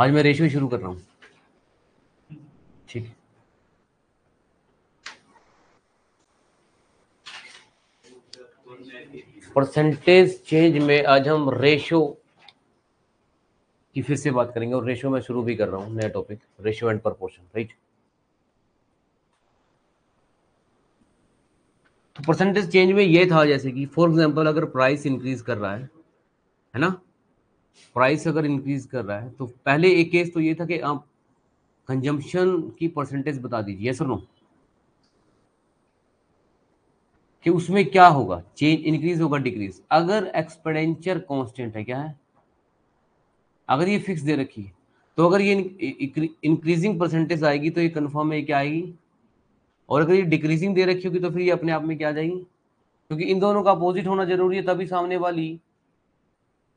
आज मैं रेशियो शुरू कर रहा हूँ, ठीक है। परसेंटेज चेंज में आज हम रेशियो की फिर से बात करेंगे और रेशियो में शुरू भी कर रहा हूँ नया topic, ratio and proportion, right. तो परसेंटेज चेंज में ये था जैसे कि फॉर एग्जांपल अगर प्राइस इंक्रीज कर रहा है ना, प्राइस अगर इंक्रीज कर रहा है तो पहले एक केस तो ये था कि आप कंजम्पशन की परसेंटेज बता दीजिए, यस और नो, कि उसमें क्या होगा, चेंज इंक्रीज होगा डिक्रीज। अगर एक्सपेंडिचर कांस्टेंट है, क्या है, अगर ये फिक्स दे रखी है तो अगर ये इंक्रीजिंग परसेंटेज आएगी तो ये कंफर्म है क्या आएगी, और अगर ये डिक्रीजिंग दे रखी होगी तो फिर ये अपने आप में क्या आ जाएगी, क्योंकि इन दोनों का अपोजिट होना जरूरी है तभी सामने वाली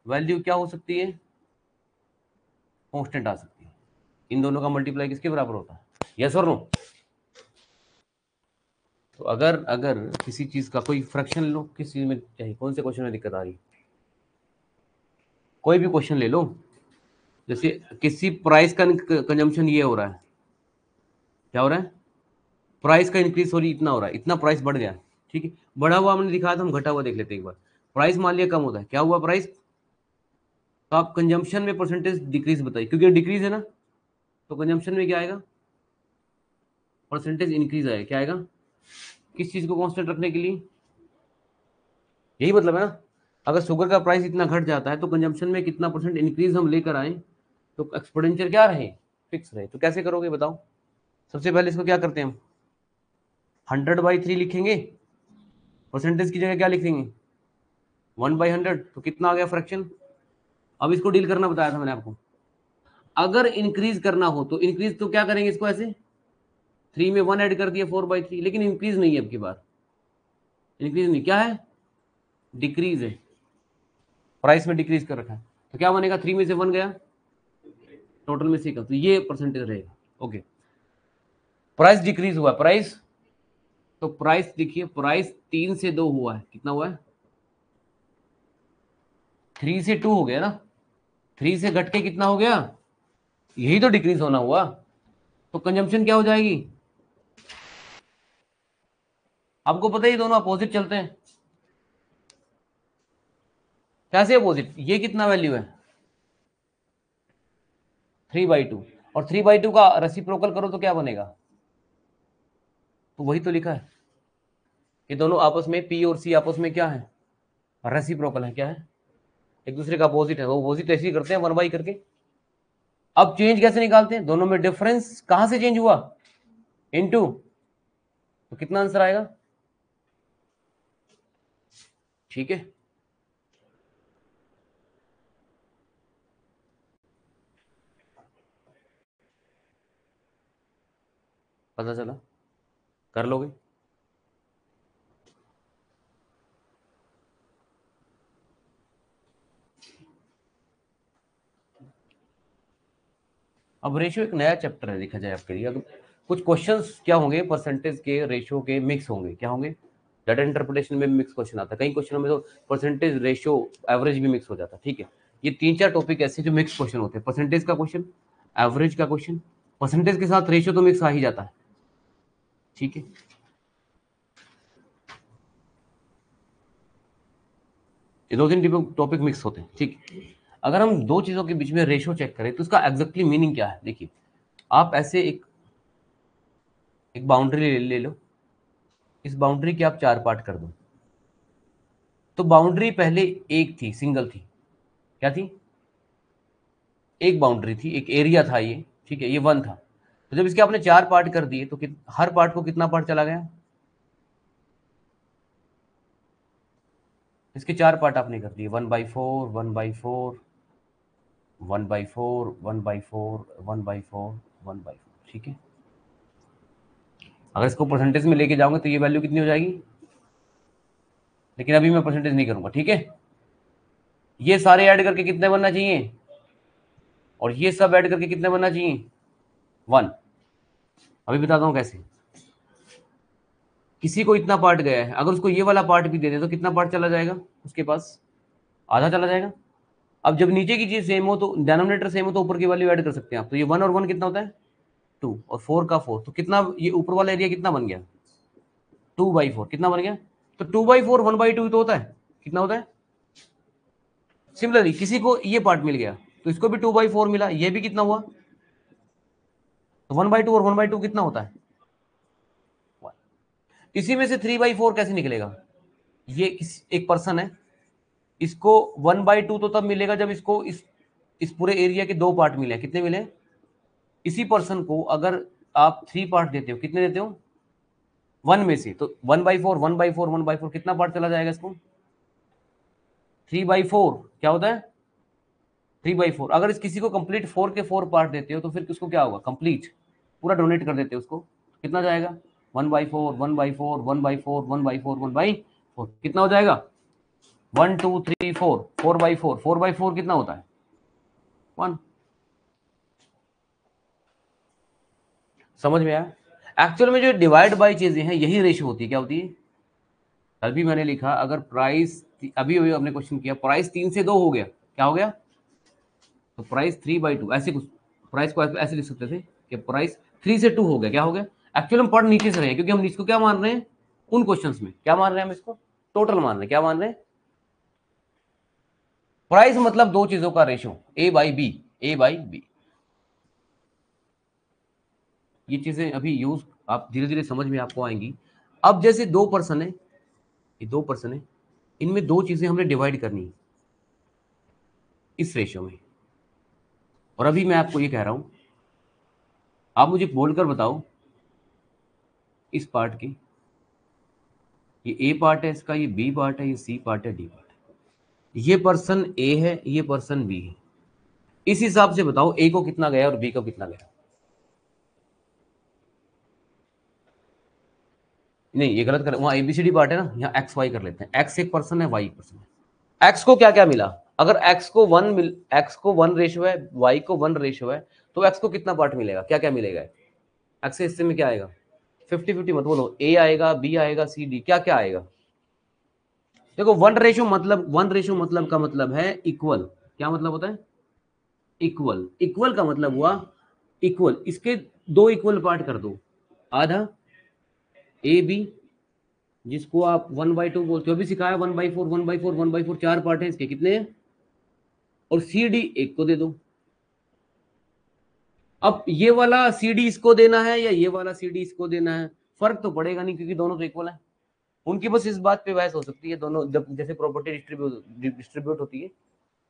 वैल्यू क्या हो सकती है, कांस्टेंट आ सकती है। इन दोनों का मल्टीप्लाई किसके बराबर होता है, यस और नो। तो अगर किसी चीज का कोई फ्रैक्शन लो, किस चीज में चाहिए, कौन से क्वेश्चन में दिक्कत आ रही, कोई भी क्वेश्चन ले लो, जैसे किसी प्राइस का कंजम्पशन ये हो रहा है, क्या हो रहा है, प्राइस का इंक्रीज सॉरी इतना हो रहा है, इतना प्राइस बढ़ गया, ठीक है, बढ़ा हुआ हमने दिखाया था, हम घटा हुआ देख लेते हैं एक बार। प्राइस मान लिया कम होता है, क्या हुआ प्राइस, तो आप कंजम्पशन में परसेंटेज डिक्रीज बताइए, क्योंकि डिक्रीज है ना तो कंजम्पशन में क्या आएगा, परसेंटेज इंक्रीज आएगा, क्या आएगा, किस चीज को कांस्टेंट रखने के लिए, यही मतलब है ना। अगर शुगर का प्राइस इतना घट जाता है तो कंजम्पशन में कितना परसेंट इंक्रीज हम लेकर आए तो एक्सपेंडिचर क्या रहे, फिक्स रहे। तो कैसे करोगे बताओ, सबसे पहले इसको क्या करते हैं हम, 100/3 लिखेंगे, परसेंटेज की जगह क्या लिखेंगे, 1/100, तो कितना आ गया फ्रैक्शन। अब इसको डील करना बताया था मैंने आपको, अगर इंक्रीज करना हो तो इंक्रीज तो क्या करेंगे, इसको ऐसे 3 में 1 ऐड कर दिया, 4/3, लेकिन इंक्रीज नहीं है, अब की बार इंक्रीज नहीं, क्या है, डिक्रीज है, प्राइस में डिक्रीज कर रखा है, तो क्या बनेगा, 3 में से 1 गया, टोटल में से का, तो ये परसेंटेज रहेगा, ओके। प्राइस डिक्रीज हुआ, प्राइस तो प्राइस देखिए, प्राइस 3 से 2 हुआ है, कितना हुआ है, 3 से 2 हो गया ना, 3 से घट के कितना हो गया, यही तो डिक्रीज होना हुआ, तो कंजम्पशन क्या हो जाएगी, आपको पता ही दोनों अपोजिट चलते हैं, कैसे अपोजिट, ये कितना वैल्यू है 3/2, और 3/2 का रेसिप्रोकल करो तो क्या बनेगा, तो वही तो लिखा है कि दोनों आपस में पी और सी आपस में क्या है, रेसिप्रोकल है, क्या है, एक दूसरे का अपोजिट है, वो अपोजिट ऐसे ही करते हैं 1/2 करके। अब चेंज कैसे निकालते हैं, दोनों में डिफरेंस कहां से चेंज हुआ, इनटू, तो कितना आंसर आएगा, ठीक है। पता चला, कर लोगे। अब रेशियो एक नया चैप्टर है देखा जाए आपके लिए, कुछ क्वेश्चंस क्या होंगे, परसेंटेज के रेशियो के मिक्स होंगे, क्या होंगे, डाटा इंटरप्रिटेशन में मिक्स क्वेश्चन आता है, कई क्वेश्चनों में तो परसेंटेज रेशियो एवरेज भी मिक्स हो जाता है, ठीक है। ये 3-4 टॉपिक ऐसे जो मिक्स क्वेश्चन होते हैं, परसेंटेज का क्वेश्चन, एवरेज का क्वेश्चन, परसेंटेज के साथ रेशियो तो मिक्स आ ही जाता है, ठीक है। ये 2-3 टॉपिक मिक्स होते हैं, ठीक। अगर हम 2 चीजों के बीच में रेशियो चेक करें तो उसका एग्जैक्टली मीनिंग क्या है, देखिए आप ऐसे एक बाउंड्री ले लो, इस बाउंड्री के आप 4 पार्ट कर दो, तो बाउंड्री पहले एक थी, सिंगल थी, क्या थी, एक बाउंड्री थी, एक एरिया था ये, ठीक है, ये 1 था, तो जब इसके आपने 4 पार्ट कर दिए तो हर पार्ट को कितना पार्ट चला गया, इसके 4 पार्ट आपने कर दिए, 1/4, 1/4, 1/4, 1/4, 1/4, 1/4, ठीक है। अगर इसको परसेंटेज में लेके जाऊंगा तो ये वैल्यू कितनी हो जाएगी, लेकिन अभी मैं परसेंटेज नहीं करूंगा, ठीक है। ये सारे ऐड करके कितने बनना चाहिए, और ये सब ऐड करके कितने बनना चाहिए, 1। अभी बताता हूं कैसे, किसी को इतना पार्ट गया है, अगर उसको ये वाला पार्ट भी दे दे तो कितना पार्ट चला जाएगा उसके पास, आधा चला जाएगा, अब जब नीचे की चीज सेम हो तो डिनोमिनेटर सेम हो तो ऊपर की वैल्यू ऐड कर सकते हैं आप। तो ये 1 और 1 कितना होता है 2 और 4 का 4, तो कितना ये ऊपर वाला एरिया कितना बन गया 2/4 कितना बन गया। तो 2/4 1/2 तो होता है कितना होता है। सिमिलरली किसी को ये पार्ट मिल गया तो इसको भी 2/4 मिला, ये भी कितना हुआ तो 1/2 और 1/2 कितना होता है। इसी में से 3/4 कैसे निकलेगा, ये एक पर्सन है, इसको 1/2 तो तब मिलेगा जब इसको इस पूरे एरिया के 2 पार्ट मिले। कितने मिले इसी पर्सन को, अगर आप 3 पार्ट देते हो कितने देते हो 1 में से, तो 1/4 कितना पार्ट चला जाएगा इसको 3/4 क्या होता है 3/4। अगर इस किसी को कंप्लीट 4 के 4 पार्ट देते हो तो फिर उसको क्या होगा कंप्लीट पूरा डोनेट कर देते हो उसको, कितना जाएगा 1/4 कितना हो जाएगा 1 2 3 4 4/4 कितना होता है 1। समझ में आया। एक्चुअल में जो डिवाइड बाई चीजें हैं यही रेशियो होती है, क्या होती है। कल भी मैंने लिखा अगर प्राइस अभी हमने क्वेश्चन किया प्राइस 3 से 2 हो गया, क्या हो गया तो प्राइस 3/2 ऐसे कुछ प्राइस को ऐसे लिख सकते थे कि प्राइस 3 से 2 हो गया, क्या हो गया। एक्चुअली हम पढ़ नीचे से रहे हैं क्योंकि हम इसको क्या मान रहे हैं उन क्वेश्चंस में क्या मान रहे हैं, हम इसको टोटल मान रहे हैं, क्या मान रहे हैं। प्राइस मतलब 2 चीजों का रेशियो A बाई B। ये चीजें अभी यूज आप धीरे धीरे समझ में आपको आएंगी। अब जैसे 2 पर्सन है, ये 2 पर्सन है, इनमें 2 चीजें हमने डिवाइड करनी है इस रेशियो में। और अभी मैं आपको ये कह रहा हूं, आप मुझे बोलकर बताओ इस पार्ट की ये ए पार्ट है, इसका ये बी पार्ट है, ये सी पार्ट है, डी पार्ट है। ये पर्सन ए है, ये पर्सन बी है। इस हिसाब से बताओ ए को कितना गया और बी को कितना गया। नहीं ये गलत कर, वहां एबीसीडी पार्ट है ना, यहाँ एक्स वाई कर लेते हैं। एक्स एक पर्सन है, वाई एक पर्सन है। एक्स को क्या क्या मिला, अगर एक्स को वन रेशियो है, वाई को 1 रेशियो है, तो एक्स को कितना पार्ट मिलेगा, क्या क्या मिलेगा। एक्स के हिस्से में क्या आएगा 50-50 मत बोलो, ए आएगा, बी आएगा, सी डी क्या क्या आएगा। देखो 1 रेशो का मतलब है इक्वल, क्या मतलब होता है इक्वल। इक्वल का मतलब हुआ इक्वल, इसके 2 इक्वल पार्ट कर दो, आधा ए बी जिसको आप 1/2 बोलते हो, अभी सिखाया 1/4 4 पार्ट है इसके, कितने हैं? और सी डी एक को दे दो। अब ये वाला सीडी इसको देना है या ये वाला सीडी इसको देना है, फर्क तो पड़ेगा नहीं क्योंकि दोनों तो इक्वल हैं। उनकी बस इस बात पे बहस हो सकती है, दोनों जब जैसे प्रॉपर्टी डिस्ट्रीब्यूट होती है,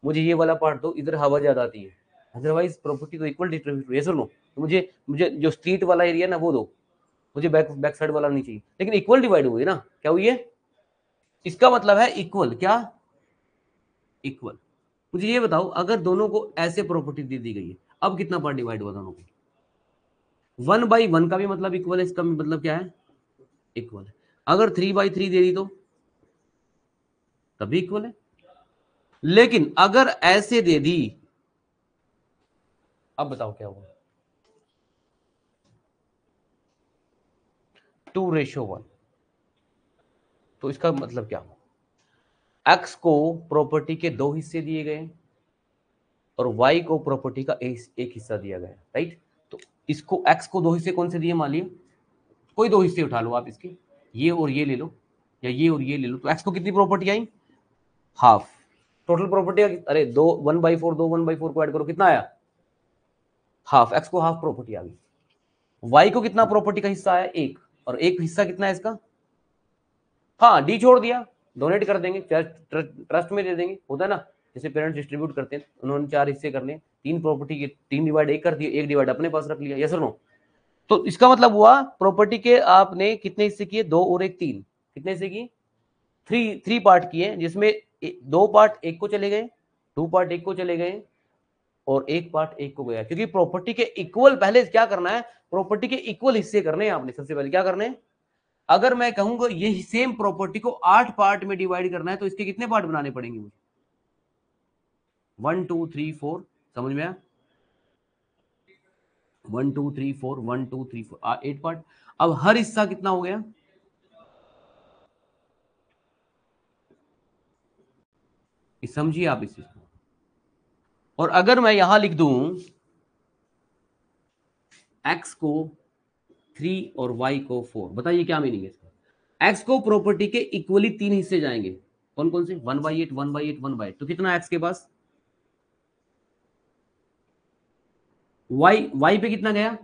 मुझे ये वाला पार्ट दो, इधर हवा ज्यादा आती है, अदरवाइज प्रॉपर्टी तो इक्वल डिस्ट्रीब्यूट है। सुनो तो मुझे जो स्ट्रीट वाला एरिया ना वो दो, मुझे बैक साइड वाला नहीं चाहिए, लेकिन इक्वल डिवाइड हुई ना, क्या हुई है, इसका मतलब है इक्वल। क्या इक्वल। मुझे ये बताओ अगर दोनों को ऐसे प्रॉपर्टी दे दी गई है, अब कितना पार्ट डिवाइड हुआ दोनों को। 1/1 का भी मतलब इक्वल है, इसका भी मतलब क्या है इक्वल है। अगर 3/3 दे दी तो तभी इक्वल है, लेकिन अगर ऐसे दे दी, अब बताओ क्या हुआ 2:1, तो इसका मतलब क्या हुआ। एक्स को प्रॉपर्टी के 2 हिस्से दिए गए और y को प्रॉपर्टी का एक हिस्सा दिया गया, राइट। तो इसको x को 2 हिस्से कौन से दिए, मान लिया कोई 2 हिस्से उठा लो आप इसके, ये और ये ले लो या ये और ये ले लो, तो x को कितनी प्रॉपर्टी आई हाफ। टोटल प्रॉपर्टी अरे 1/4 को ऐड करो, कितना आया हाफ, x को हाफ प्रॉपर्टी आ गई। y को कितना प्रॉपर्टी का हिस्सा आया एक, और एक हिस्सा कितना है इसका, हाँ डी छोड़ दिया, डोनेट कर देंगे, ट्रस्ट में दे देंगे, होता है ना जैसे पेरेंट्स डिस्ट्रीब्यूट करते हैं, उन्होंने 4 हिस्से करने, 3 प्रॉपर्टी के 3 डिवाइड एक कर दिए, एक डिवाइड अपने पास रख लिया, यस और नो। तो इसका मतलब हुआ प्रॉपर्टी के आपने कितने हिस्से किए 2 और एक 3, कितने हिस्से किए 3 पार्ट किए, जिसमें 2 पार्ट एक को चले गए, 2 पार्ट एक को चले गए और 1 पार्ट एक को गया, क्योंकि प्रॉपर्टी के इक्वल पहले क्या करना है, प्रॉपर्टी के इक्वल हिस्से करने हैं आपने। सबसे पहले क्या करने हैं, अगर मैं कहूंगा ये सेम प्रॉपर्टी को 8 पार्ट में डिवाइड करना है तो इसके कितने पार्ट बनाने पड़ेंगे मुझे 1 2 3 4, समझ में आया 1 2 3 4 8 पार्ट। अब हर हिस्सा कितना हो गया, समझिए आप इस चीज को, और अगर मैं यहां लिख दूं x को 3 और y को 4, बताइए क्या मीनिंग है इसका। x को प्रॉपर्टी के इक्वली तीन हिस्से जाएंगे, कौन कौन से, 1/8 1/8 1/8, तो कितना x के पास, y पे कितना गया,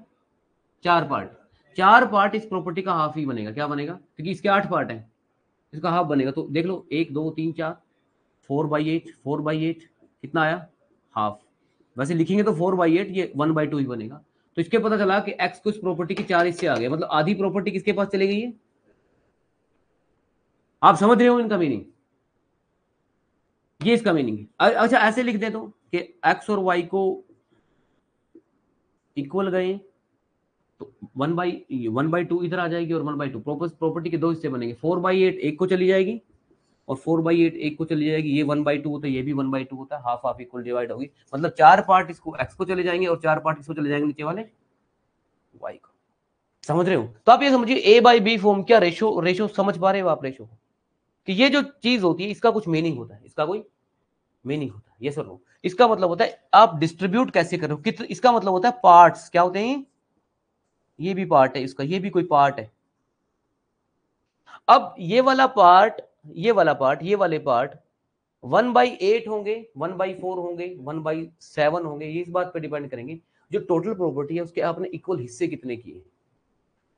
चार पार्ट, चार पार्ट इस प्रॉपर्टी का हाफ ही बनेगा, क्या बनेगा, क्योंकि इसके 8 पार्ट हैं, इसका हाफ बनेगा, तो देख लो 1 2 3 4 4/8 कितना आया, हाफ। वैसे लिखेंगे तो 4/8 ये 1/2 ही बनेगा। तो इसके पता चला कि x को इस प्रॉपर्टी की 4 हिस्से आ गए, मतलब आधी प्रॉपर्टी किसके पास चली गई है। आप समझ रहे हो इनका मीनिंग, ये इसका मीनिंग है। अच्छा ऐसे लिख दे दो कि x और y को इक्वल गए तो 1/2 इधर आ जाएगी और 1/2 प्रॉपर्टी के दो हिस्से बनेंगे, 4/8 एक को चली जाएगी और 4/8 एक को चली जाएगी, ये 1/2 होता है, ये भी 1/2 होता है, हाफ हाफ इक्वल डिवाइड होगी, मतलब चार पार्ट इसको x को चले जाएंगे और चार पार्ट इसको चले जाएंगे नीचे वाले y को। समझ रहे हो? तो आप ये समझिए a/b फॉर्म क्या रेशो समझ पा रहे हो आप, रेशो कि ये जो चीज होती है इसका कुछ मीनिंग होता है, इसका कोई मीनिंग होता है, ये सर नो। इसका मतलब होता है आप डिस्ट्रीब्यूट कैसे करो, इसका मतलब होता है पार्ट्स क्या होते हैं, ये भी पार्ट है इसका, ये भी कोई पार्ट है। अब ये वाला पार्ट, ये वाला पार्ट, ये वाले पार्ट 1/8 होंगे, 1/4 होंगे, 1/7 होंगे, ये इस बात पे डिपेंड करेंगे जो टोटल प्रॉपर्टी है उसके आपने इक्वल हिस्से कितने किए।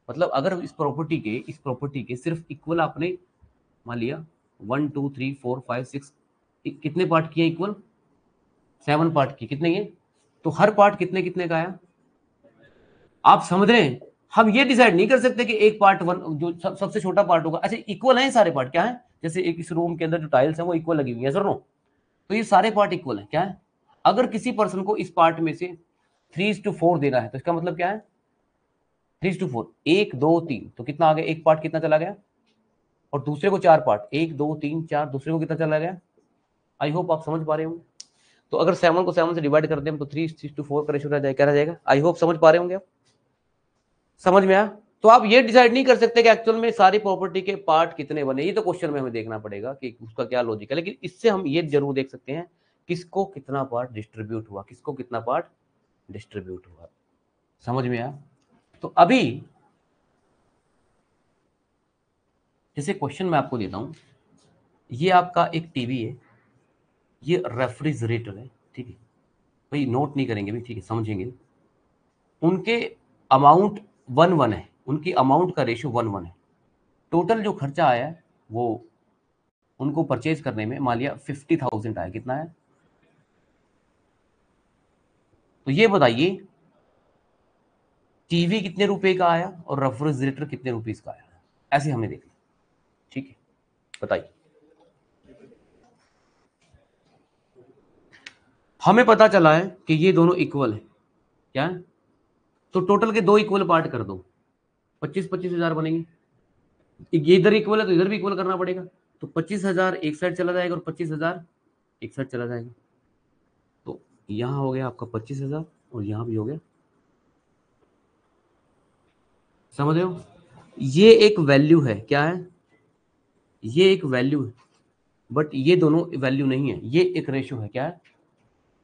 मतलब अगर इस प्रॉपर्टी के सिर्फ इक्वल आपने मान लिया 1 2 3 4 5 6 कितने पार्ट किए, इक्वल 7 पार्ट किए, कितने ये, तो हर पार्ट कितने कितने का आया। आप समझ रहे हैं, हम ये डिसाइड नहीं कर सकते कि एक पार्ट 1 जो सबसे छोटा पार्ट होगा। अच्छा इक्वल है सारे पार्ट, क्या है, जैसे एक इस रूम के अंदर जो टाइल्स हैं वो इक्वल लगी हुई है, सर नो, तो ये सारे पार्ट इक्वल है, क्या है। अगर किसी पर्सन को इस पार्ट में से 3:4 देना है तो इसका मतलब क्या है, 3:4 1 2 3, तो कितना आ गया, एक पार्ट कितना चला गया, और दूसरे को चार पार्ट 1 2 3 4, दूसरे को कितना चला गया। आई होप आप समझ पा रहे होंगे। तो अगर 7 को 7 से डिवाइड करते हैं तो 3:4 का रेशो क्या रह जाएगा। आई होप समझ पा रहे होंगे, आप समझ में आया। तो आप ये डिसाइड नहीं कर सकते कि एक्चुअल में सारी प्रॉपर्टी के पार्ट कितने बने, ये तो क्वेश्चन में हमें देखना पड़ेगा कि उसका क्या लॉजिक है। लेकिन इससे हम ये जरूर देख सकते हैं किसको कितना पार्ट डिस्ट्रीब्यूट हुआ, किसको कितना पार्ट डिस्ट्रीब्यूट हुआ। समझ में आया। तो अभी जैसे क्वेश्चन मैं आपको देता हूँ, ये आपका एक टीवी है, ये रेफ्रिजरेटर है, ठीक है भाई, नोट नहीं करेंगे भी, ठीक है समझेंगे। उनके अमाउंट 1:1 है, उनकी अमाउंट का रेशो 1:1 है। टोटल जो खर्चा आया है वो उनको परचेज करने में मान लिया 50,000 आया, कितना है, तो ये बताइए टीवी कितने रुपए का आया और रेफ्रिजरेटर कितने रुपीस का आया, ऐसे हमें देखना, ठीक है बताइए। हमें पता चला है कि ये दोनों इक्वल है, क्या है, तो टोटल के दो इक्वल पार्ट कर दो, 25-25,000 बनेंगे। ये इधर इक्वल है तो इधर भी इक्वल करना पड़ेगा, तो 25,000 एक साइड चला जाएगा और 25,000 एक साइड चला जाएगा, तो यहाँ हो गया आपका 25,000 और यहाँ भी हो गया। समझ रहे हो, ये एक वैल्यू है, क्या है, ये एक वैल्यू है, बट ये दोनों वैल्यू नहीं है, ये एक रेशो है, क्या है,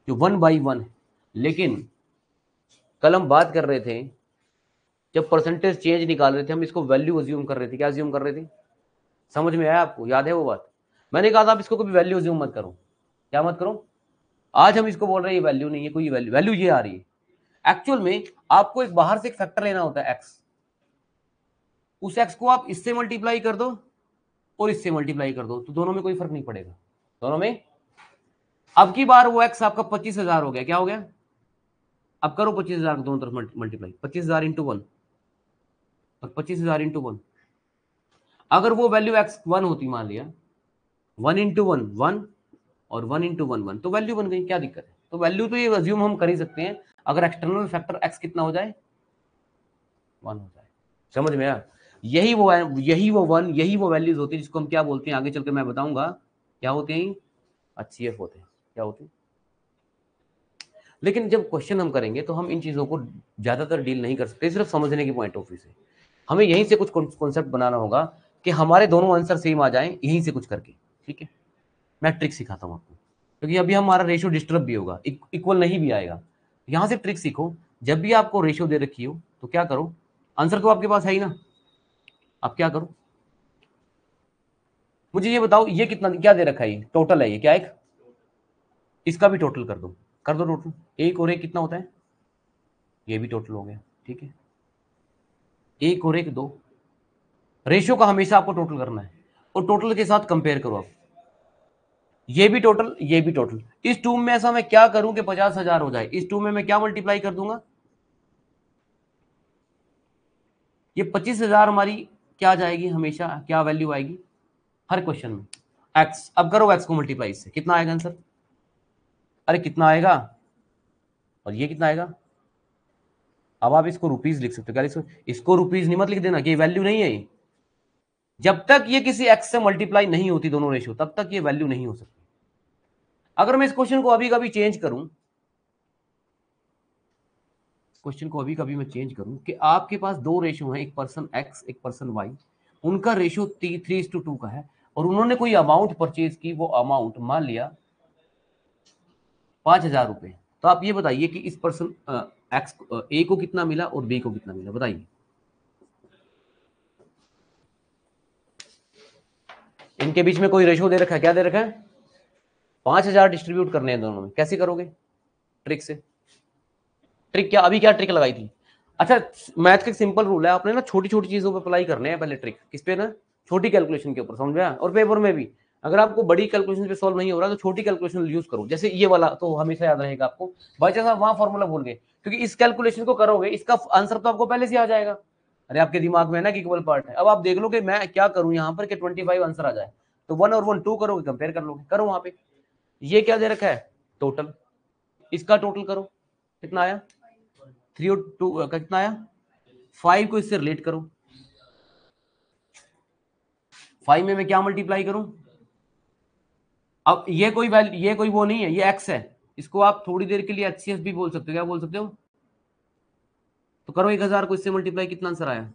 जो 1:1 है। लेकिन कल हम बात कर रहे थे, जब परसेंटेज चेंज निकाल रहे थे हम इसको वैल्यू अज्यूम कर रहे थे, क्या अज्यूम कर रहे थे, समझ में आया आपको, याद है वो बात। मैंने कहा था आप इसको कभी वैल्यू अज्यूम मत करो, क्या मत करो। आज हम इसको बोल रहे हैं ये वैल्यू नहीं है, कोई वैल्यू ये आ रही है। एक्चुअल में आपको एक बाहर से एक फैक्टर लेना होता है एक्स, उस एक्स को आप इससे मल्टीप्लाई कर दो और इससे मल्टीप्लाई कर दो, तो दोनों में कोई फर्क नहीं पड़ेगा, दोनों में। अब की बार वो एक्स आपका 25,000 हो गया, क्या हो गया, अब करो 25,000 को दोनों तरफ मल्टीप्लाई, 25,000 × 1 और 25,000 × 1। अगर वो वैल्यू एक्स 1 होती, मान लिया 1 × 1 1 और 1 × 1 1, तो वैल्यू बन गई, क्या दिक्कत है। तो वैल्यू तो ये अज्यूम हम कर ही सकते हैं अगर एक्सटर्नल फैक्टर एक्स कितना हो जाए, 1 हो जाए। समझ में आया। यही वो 1, यही वो वैल्यूज होती है जिसको हम क्या बोलते हैं, आगे चलकर मैं बताऊंगा क्या होते हैं, HCF होते हैं, क्या होते हैं। लेकिन जब क्वेश्चन हम करेंगे तो हम इन चीज़ों को ज़्यादातर डील नहीं कर सकते, सिर्फ समझने की पॉइंट ऑफ व्यू से। हमें यहीं से कुछ कॉन्सेप्ट बनाना होगा कि हमारे दोनों आंसर सेम आ जाएं, यहीं से कुछ करके, ठीक है। मैं ट्रिक सिखाता हूँ आपको। क्योंकि अभी हमारा रेशियो डिस्टर्ब भी होगा, इक्वल नहीं भी आएगा। यहाँ से ट्रिक सीखो, जब भी आपको रेशियो दे रखी हो तो क्या करो, आंसर तो आपके पास है ही ना, आप क्या करो मुझे ये बताओ ये कितना क्या दे रखा है, ये टोटल है, ये क्या एक, इसका भी टोटल कर दो, कर दो टोटल, एक और एक कितना होता है, ये भी टोटल हो गया, ठीक है, एक और एक दो। रेशियो का हमेशा आपको टोटल करना है और टोटल के साथ कंपेयर करो आप, ये भी टोटल, ये भी टोटल। इस टू में ऐसा मैं क्या करूं कि 50,000 हो जाए, इस टू में मैं क्या मल्टीप्लाई कर दूंगा, ये 25,000 हमारी क्या जाएगी, हमेशा क्या वैल्यू आएगी हर क्वेश्चन में, एक्स। अब करो एक्स को मल्टीप्लाई इससे, कितना आएगा आंसर, अरे कितना आएगा, और ये कितना आएगा। अब आप इसको रुपीज लिख सकते हो, क्या लिख सकते, इसको रुपीज नहीं मत लिख देना कि वैल्यू नहीं है। जब तक ये किसी एक्स से मल्टीप्लाई नहीं होती दोनों रेशियो, तब तक ये वैल्यू नहीं हो सकती। अगर मैं इस क्वेश्चन को अभी कभी चेंज करूं, क्वेश्चन को अभी कभी मैं चेंज करूं कि आपके पास दो रेशियो हैं, एक पर्सन एक्स एक पर्सन वाई, उनका रेशियो 3:2 का है और उन्होंने कोई अमाउंट परचेज की, वो अमाउंट मान लिया 5,000 रुपये। तो आप ये बताइए कि इस पर्सन एक्स ए को कितना मिला और बी को कितना मिला, बताइए। इनके बीच में कोई रेशियो दे रखा है, क्या दे रखा है, 5,000 डिस्ट्रीब्यूट करने हैं दोनों में, कैसे करोगे, ट्रिक से। ट्रिक क्या, अभी क्या ट्रिक लगाई थी, अच्छा मैथ का सिंपल रूल है, आपने ना छोटी छोटी चीजों पर अप्लाई करने हैं पहले ट्रिक, किस पे ना, छोटी कैलकुलेशन के ऊपर, समझ में आया। और पेपर में भी अगर आपको बड़ी कैलकुलेशन पे सॉल्व नहीं हो रहा तो छोटी कैलकुलेशन यूज करो, जैसे ये वाला तो हमेशा याद रहेगा आपको, बाई चांस आप वहाँ फॉर्मूला भूल गए, क्योंकि इस कैलकुलेशन को करोगे इसका आंसर तो आपको पहले से आ जाएगा, अरे आपके दिमाग में ना कि इक्वल पार्ट है। अब आप देख लो कि मैं क्या करूं यहाँ पर कि 25 आंसर आ जाए, तो 1 और 1 2 करोगे, कंपेयर कर लोगे, करो वहां पे। ये क्या दे रखा है, टोटल, इसका टोटल करो, कितना आया 3 और 2 का कितना आया 5, को इससे रिलेट करो, 5 में मैं क्या मल्टीप्लाई करूं। अब ये कोई वो नहीं है, ये एक्स है, इसको आप थोड़ी देर के लिए एचसीएफ भी बोल सकते हो, क्या बोल सकते हो। तो करो 1,000 को इससे मल्टीप्लाई, कितना आंसर आया,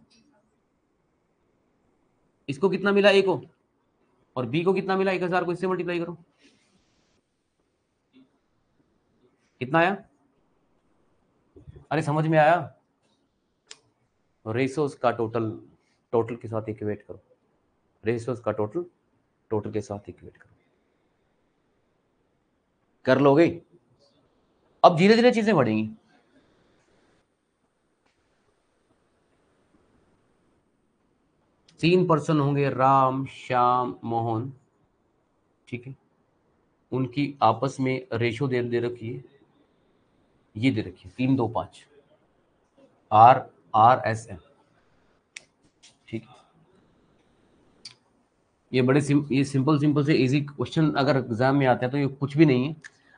इसको कितना मिला ए को, और बी को कितना मिला, 1,000 को इससे मल्टीप्लाई करो, कितना आया, अरे समझ में आया, रेशियोज का टोटल, टोटल के साथ इक्वेट करो, रेशियोज का टोटल, टोटल के साथ इक्वेट करो, कर लोगे। अब धीरे धीरे चीजें बढ़ेंगी, तीन पर्सन होंगे, राम श्याम मोहन, ठीक है, उनकी आपस में रेशियो दे रखी है, ये दे रखी है 3 2 5, RRSM, ठीक है। ये बड़े ये सिंपल से इजी क्वेश्चन अगर एग्जाम में आते हैं तो ये कुछ भी नहीं है,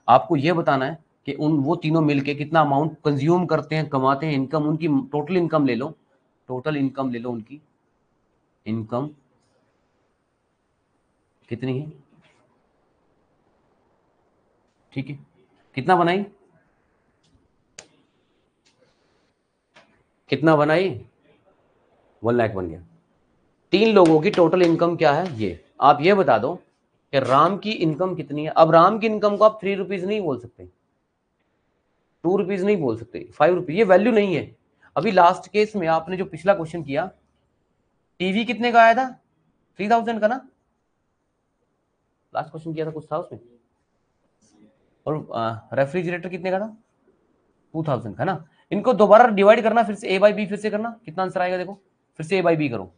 आपको ये बताना है कि उन वो तीनों मिलके कितना अमाउंट कंज्यूम करते हैं, कमाते हैं, इनकम उनकी टोटल इनकम ले लो, टोटल इनकम ले लो, उनकी इनकम कितनी है, ठीक है, कितना बनाई, कितना बनाई, 1 लाख बन गया। 3 लोगों की टोटल इनकम क्या है, ये आप ये बता दो कि राम की इनकम कितनी है। अब राम की इनकम को आप 3 रुपीज नहीं बोल सकते, 2 रुपीज नहीं बोल सकते, 5 रुपीज, ये वैल्यू नहीं है। अभी लास्ट केस में आपने जो पिछला क्वेश्चन किया, टीवी कितने का आया था, 3000 का ना, लास्ट क्वेश्चन किया था, कुछ था उसमें, और रेफ्रिजरेटर कितने का था, 2000 का ना। इनको दोबारा डिवाइड करना, फिर से A/B, फिर से करना, कितना आंसर आएगा देखो, फिर से A/B करो,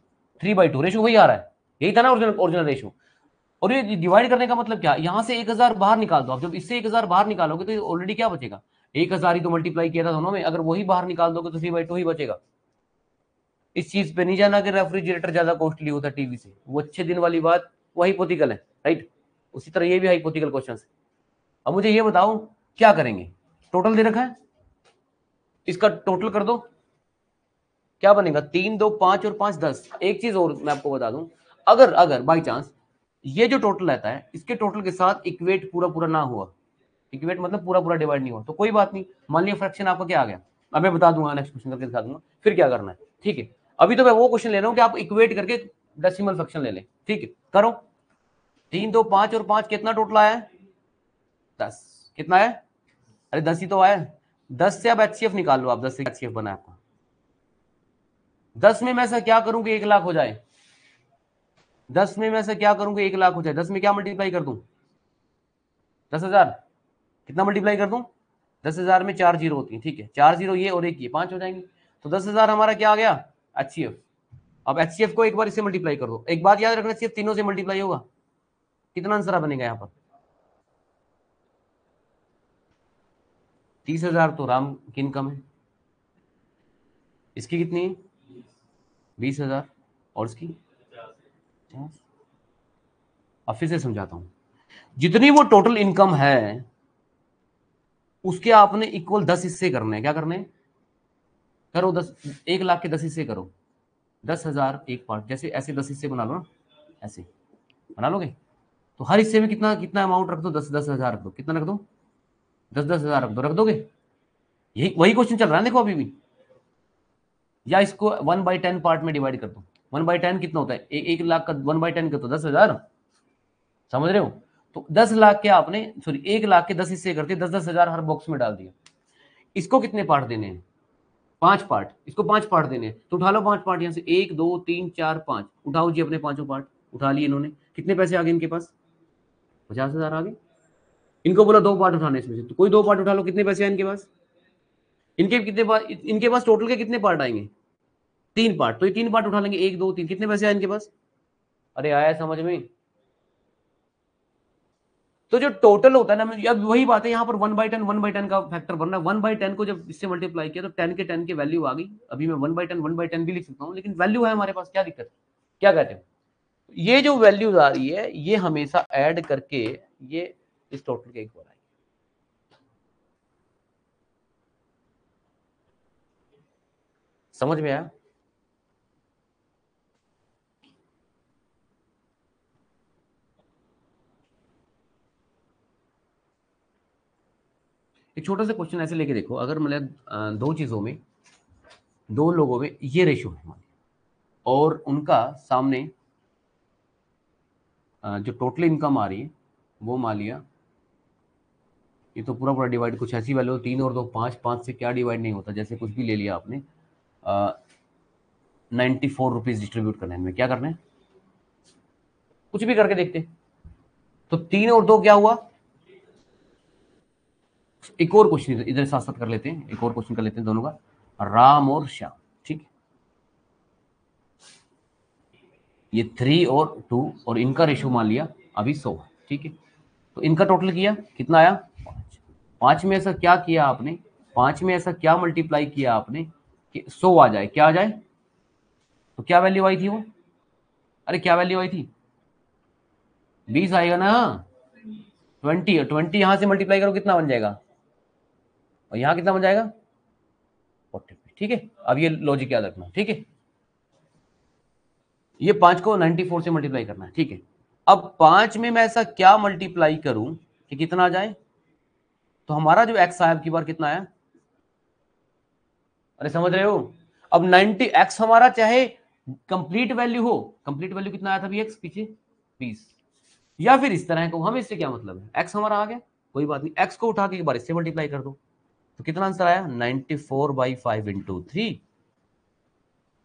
3/2 रेशो वही आ रहा है, यही था ना ओरिजिनल रेशो। और ये डिवाइड करने का मतलब क्या, यहाँ से 1,000 बाहर निकाल दो आप, जब इससे 1,000 बाहर निकालोगे तो ऑलरेडी क्या बचेगा, 1,000 ही तो मल्टीप्लाई किया था दोनों में, अगर वही बाहर निकाल दोगे तो 3/2 ही बचेगा। इस चीज पे नहीं जाना कि रेफ्रिजरेटर ज्यादा कॉस्टली होता टीवी से, वो अच्छे दिन वाली बात, वो हाइपोथेटिकल है, राइट। उसी तरह ये भी हाइपोथेटिकल क्वेश्चन है। अब मुझे ये बताओ क्या करेंगे, टोटल दे रखा है, इसका टोटल कर दो, क्या बनेगा 3 2 5 और 5 10। एक चीज और मैं आपको बता दूं, अगर बाय चांस ये जो टोटल रहता है इसके टोटल के साथ इक्वेट पूरा ना हुआ, इक्वेट मतलब पूरा डिवाइड नहीं हुआ, तो कोई बात नहीं, मान लिया फ्रैक्शन आपका क्या आ गया, अब मैं बता दूंगा, नेक्स्ट क्वेश्चन करके दिखा दूंगा फिर क्या करना है, ठीक है। अभी तो मैं वो क्वेश्चन ले रहा हूँ कि आप इक्वेट करके डेसिमल फ्रैक्शन ले लें, ठीक है, करो 3 2 5 और 5 कितना टोटल आया है, 10। कितना है? अरे 10 ही तो आया। 10 से अब HCF निकाल लो आप। 10 से HCF बना आपका। 10 में मैं से क्या करूंगी 1 लाख हो जाए। 10 में मैं से क्या करूंगी 1 लाख हो जाए। 10 में क्या मल्टीप्लाई कर दूं? 10,000। कितना मल्टीप्लाई कर दूं? 10,000 में 4 जीरो होती है, ठीक है। 4 जीरो ये और एक ये 5 हो जाएंगे। तो 10,000 हमारा क्या आ गया? HCF। अब HCF को एक बार इससे मल्टीप्लाई कर दो। एक बात याद रखना, HCF तीनों से मल्टीप्लाई होगा। कितना आंसर बनेगा यहाँ पर? 30,000 तो राम किन कम है। इसकी कितनी है? 20,000। और इसकी 50। अब फिर से समझाता हूं, जितनी वो टोटल इनकम है उसके आपने इक्वल 10 हिस्से करने हैं। क्या करने हैं? करो 10, 1 लाख के 10 हिस्से करो। 10,000 एक पार्ट, जैसे ऐसे 10 हिस्से बना लो ना, ऐसे बना लोगे तो हर हिस्से में कितना कितना अमाउंट रख दो? 10,000 रख दो। कितना रख दो? 10,000 रख दो। रख दोगे? यही वही क्वेश्चन चल रहा है, देखो अभी भी। या इसको 1/10 पार्ट में डिवाइड कर दो। 1/10 कितना होता है? 1 लाख का 1/10 कर दो 10,000। समझ रहे हो? तो 10 लाख के आपने 1 लाख के 10 हिस्से करते 10,000 हर बॉक्स में डाल दिया। इसको कितने पार्ट देने हैं? 5 पार्ट। इसको 5 पार्ट देने हैं। तो उठा लो 5 पार्ट यहाँ से। 1 2 3 4 5 उठाओ जी। अपने 5 पार्ट उठा लिए इन्होंने। कितने पैसे आ गए इनके पास? 50,000 आ गए। इनको बोला 2 पार्ट उठाने इसमें से, तो कोई 2 पार्ट उठा लो। कितने पैसे आए इनके पास? इनके पास टोटल के कितने पार्ट आएंगे? 3 पार्ट। तो ये 3 पार्ट उठा लेंगे। 1 2 3 कितने पैसे आए इनके पास? अरे आया समझ में? तो जो टोटल होता है ना, अब वही बात है यहाँ पर। 1/10 का फैक्टर बनना। 1/10 को जब इससे मल्टीप्लाई किया तो 10 के वैल्यू आ गई। अभी मैं 1/10 भी लिख सकता हूँ, लेकिन वैल्यू है हमारे पास। क्या दिक्कत है? क्या कहते हैं? ये जो वैल्यूज आ रही है ये हमेशा ऐड करके ये इस टोटल के इक्वल आएगी। समझ में आया? एक छोटा सा क्वेश्चन ऐसे लेके देखो। अगर मतलब दो चीजों में, दो लोगों में ये रेशियो है और उनका सामने जो टोटल इनकम आ रही है वो मान लिया, ये तो पूरा पूरा डिवाइड कुछ ऐसी वैल्यू 3 और 2 5 5 से क्या डिवाइड नहीं होता। जैसे कुछ भी ले लिया आपने, 94 रुपीज डिस्ट्रीब्यूट करना है। क्या करना है? कुछ भी करके देखते। तो 3 और 2 क्या हुआ? एक और क्वेश्चन इधर साथ साथ कर लेते हैं। एक और क्वेश्चन कर लेते हैं दोनों का, राम और श्याम, ठीक। ये 3 और 2 और इनका रेशियो मान लिया अभी 100 है, ठीक है। तो इनका टोटल किया, कितना आया? 5 में ऐसा क्या किया आपने? 5 में ऐसा क्या मल्टीप्लाई किया आपने कि 100 आ जाए? क्या आ जाए? तो क्या वैल्यू आई थी वो? अरे क्या वैल्यू आई थी? 20 आएगा ना। 20 यहाँ से मल्टीप्लाई करो, कितना बन जाएगा? और यहाँ कितना बन जाएगा? 40, ठीक है। अब ये लॉजिक याद रखना, ठीक है। ये 5 को 94 से मल्टीप्लाई करना है, ठीक है। अब 5 में मैं ऐसा क्या मल्टीप्लाई करूं कि कितना आ जाए? तो हमारा जो x आया की बार कितना आया? अरे समझ रहे हो? अब 90x हमारा चाहे कंप्लीट वैल्यू हो। कंप्लीट वैल्यू कितना आया था अभी x पीछे? 20। या फिर इस तरह को, हम इससे क्या मतलब है? x हमारा आ गया, कोई बात नहीं। x को उठा के एक बार इससे मल्टीप्लाई कर दो तो कितना आंसर आया? 94/5 × 3।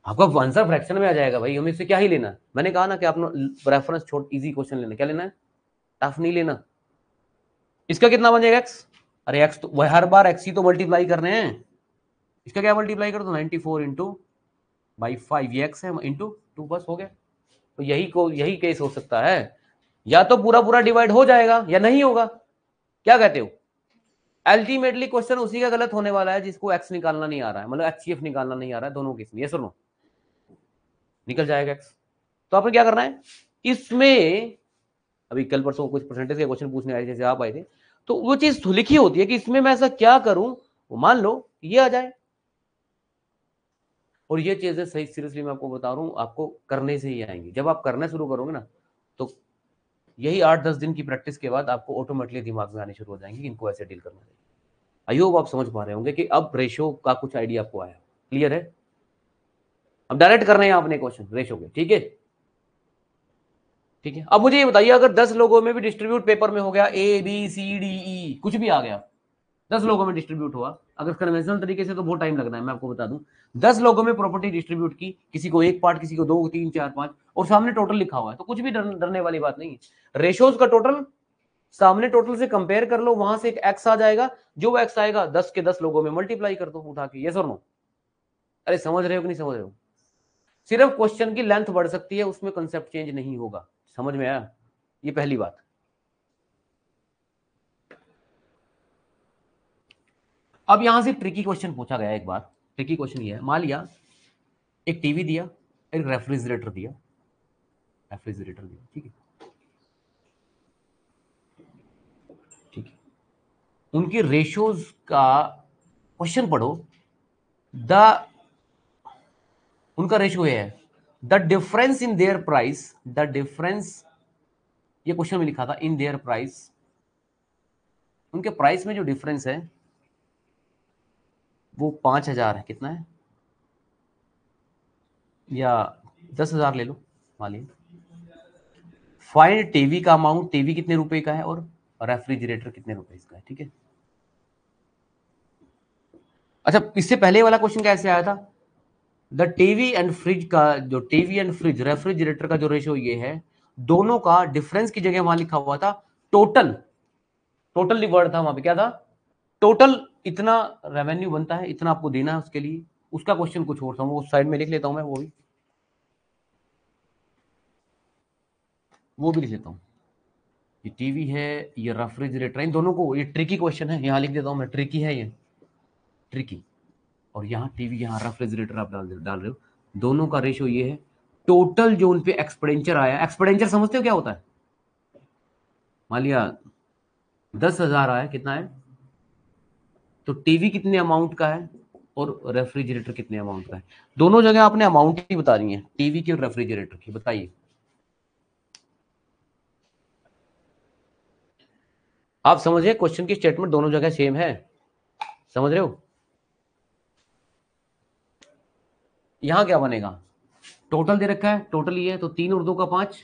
आपका आंसर फ्रैक्शन में आ जाएगा भाई। हमें इससे क्या ही लेना? मैंने कहा ना कि आपने रेफरेंस छोड़, इजी क्वेश्चन लेना। क्या लेना है? टफ नहीं लेना। इसका कितना बन जाएगा एक्स? अरे एक्स तो वह हर बार एक्स ही तो मल्टीप्लाई करने हैं। इसका क्या मल्टीप्लाई कर दो? 94 × 5 ये एक्स है × 2, बस हो गया। तो यही केस हो सकता है। या तो पूरा पूरा डिवाइड हो जाएगा या नहीं होगा। क्या कहते हो? अल्टीमेटली क्वेश्चन उसी का गलत होने वाला है जिसको एक्स निकालना नहीं आ रहा है, मतलब HCF निकालना नहीं आ रहा है। दोनों केस में ये सुनो, निकल जाएगा एक्स। तो आपने क्या करना है इसमें? अभी कल परसों कुछ परसेंटेज के क्वेश्चन पूछने आए, जैसे आप आए थे, तो वो चीज लिखी होती है कि इसमें मैं ऐसा क्या करूं, मान लो ये आ जाए। और ये चीजें सही सीरियसली मैं आपको बता रहा हूं, आपको करने से ही आएंगी। जब आप करना शुरू करोगे ना तो यही 8-10 दिन की प्रैक्टिस के बाद आपको ऑटोमेटिकली दिमाग में आने शुरू हो जाएंगे इनको ऐसे डील करना चाहिए। आई होप आप समझ पा रहे होंगे कि अब रेशो का कुछ आइडिया आपको आया। क्लियर है? अब डायरेक्ट करना है आपने क्वेश्चन रेशो के, ठीक है। ठीक है। अब मुझे ये बताइए, अगर 10 लोगों में भी डिस्ट्रीब्यूट पेपर में हो गया ABCDE कुछ भी आ गया, 10 लोगों में डिस्ट्रीब्यूट हुआ, अगर कन्वेंशनल तरीके से तो बहुत टाइम लगना है, मैं आपको बता दूं। 10 लोगों में प्रॉपर्टी डिस्ट्रीब्यूट की, किसी को एक पार्ट, किसी को 2, 3, 4, 5 और सामने टोटल लिखा हुआ है, तो कुछ भी डरने वाली बात नहीं है। रेशोज का टोटल सामने टोटल से कंपेयर कर लो, वहां से एक एक्स आ जाएगा, जो एक्स आएगा 10 के 10 लोगों में मल्टीप्लाई कर दो उठा के, यस और नो। अरे समझ रहे हो कि नहीं समझ रहे हो? सिर्फ क्वेश्चन की लेंथ बढ़ सकती है, उसमें कंसेप्ट चेंज नहीं होगा। समझ में आया? ये पहली बात। अब यहां से ट्रिकी क्वेश्चन पूछा गया एक बार। ट्रिकी क्वेश्चन ये है, मान लिया एक टीवी दिया, एक रेफ्रिजरेटर दिया, ठीक है उनकी रेशियोज का क्वेश्चन पढ़ो। उनका रेशियो है the difference in their price, the difference, ये क्वेश्चन में लिखा था, इन देयर प्राइस, उनके प्राइस में जो डिफरेंस है वो 5000 है, कितना है, या 10000 ले लो मान लीजिए। फाइंड टीवी का अमाउंट, टीवी कितने रुपए का है और रेफ्रिजरेटर कितने रुपए इसका है, ठीक है। अच्छा, इससे पहले वाला क्वेश्चन कैसे आया था? द टीवी एंड फ्रिज का जो टीवी एंड फ्रिज रेफ्रिजरेटर का जो रेशियो ये है, दोनों का डिफरेंस की जगह वहां लिखा हुआ था टोटल, टोटल वर्ड था वहां पे, क्या था, टोटल इतना रेवेन्यू बनता है, इतना आपको देना है उसके लिए। उसका क्वेश्चन कुछ और था, वो साइड में लिख लेता हूं मैं, वो भी लिख लेता हूं। ये टीवी है, ये रेफ्रिजरेटर, इन दोनों को, ये ट्रिकी क्वेश्चन है, यहाँ लिख देता हूँ मैं, ट्रिकी है ये, ट्रिकी, और यहाँ टीवी, यहाँ रेफ्रिजरेटर आप डाल रहे हो। दोनों का रेशियो ये है, टोटल जो उन पे एक्सपेंडिचर आया, एक्सपेंडिचर समझते हो क्या होता है? मान लिया 10,000 आया, कितना है, तो टीवी कितने अमाउंट का है और रेफ्रिजरेटर कितने अमाउंट का है, दोनों जगह आपने अमाउंट ही बता रही है, टीवी की और रेफ्रिजरेटर की। बताइए आप समझे, क्वेश्चन की स्टेटमेंट दोनों जगह सेम है, समझ रहे हो? यहां क्या बनेगा, टोटल दे रखा है, टोटल ये है, तो 3 और 2 का 5,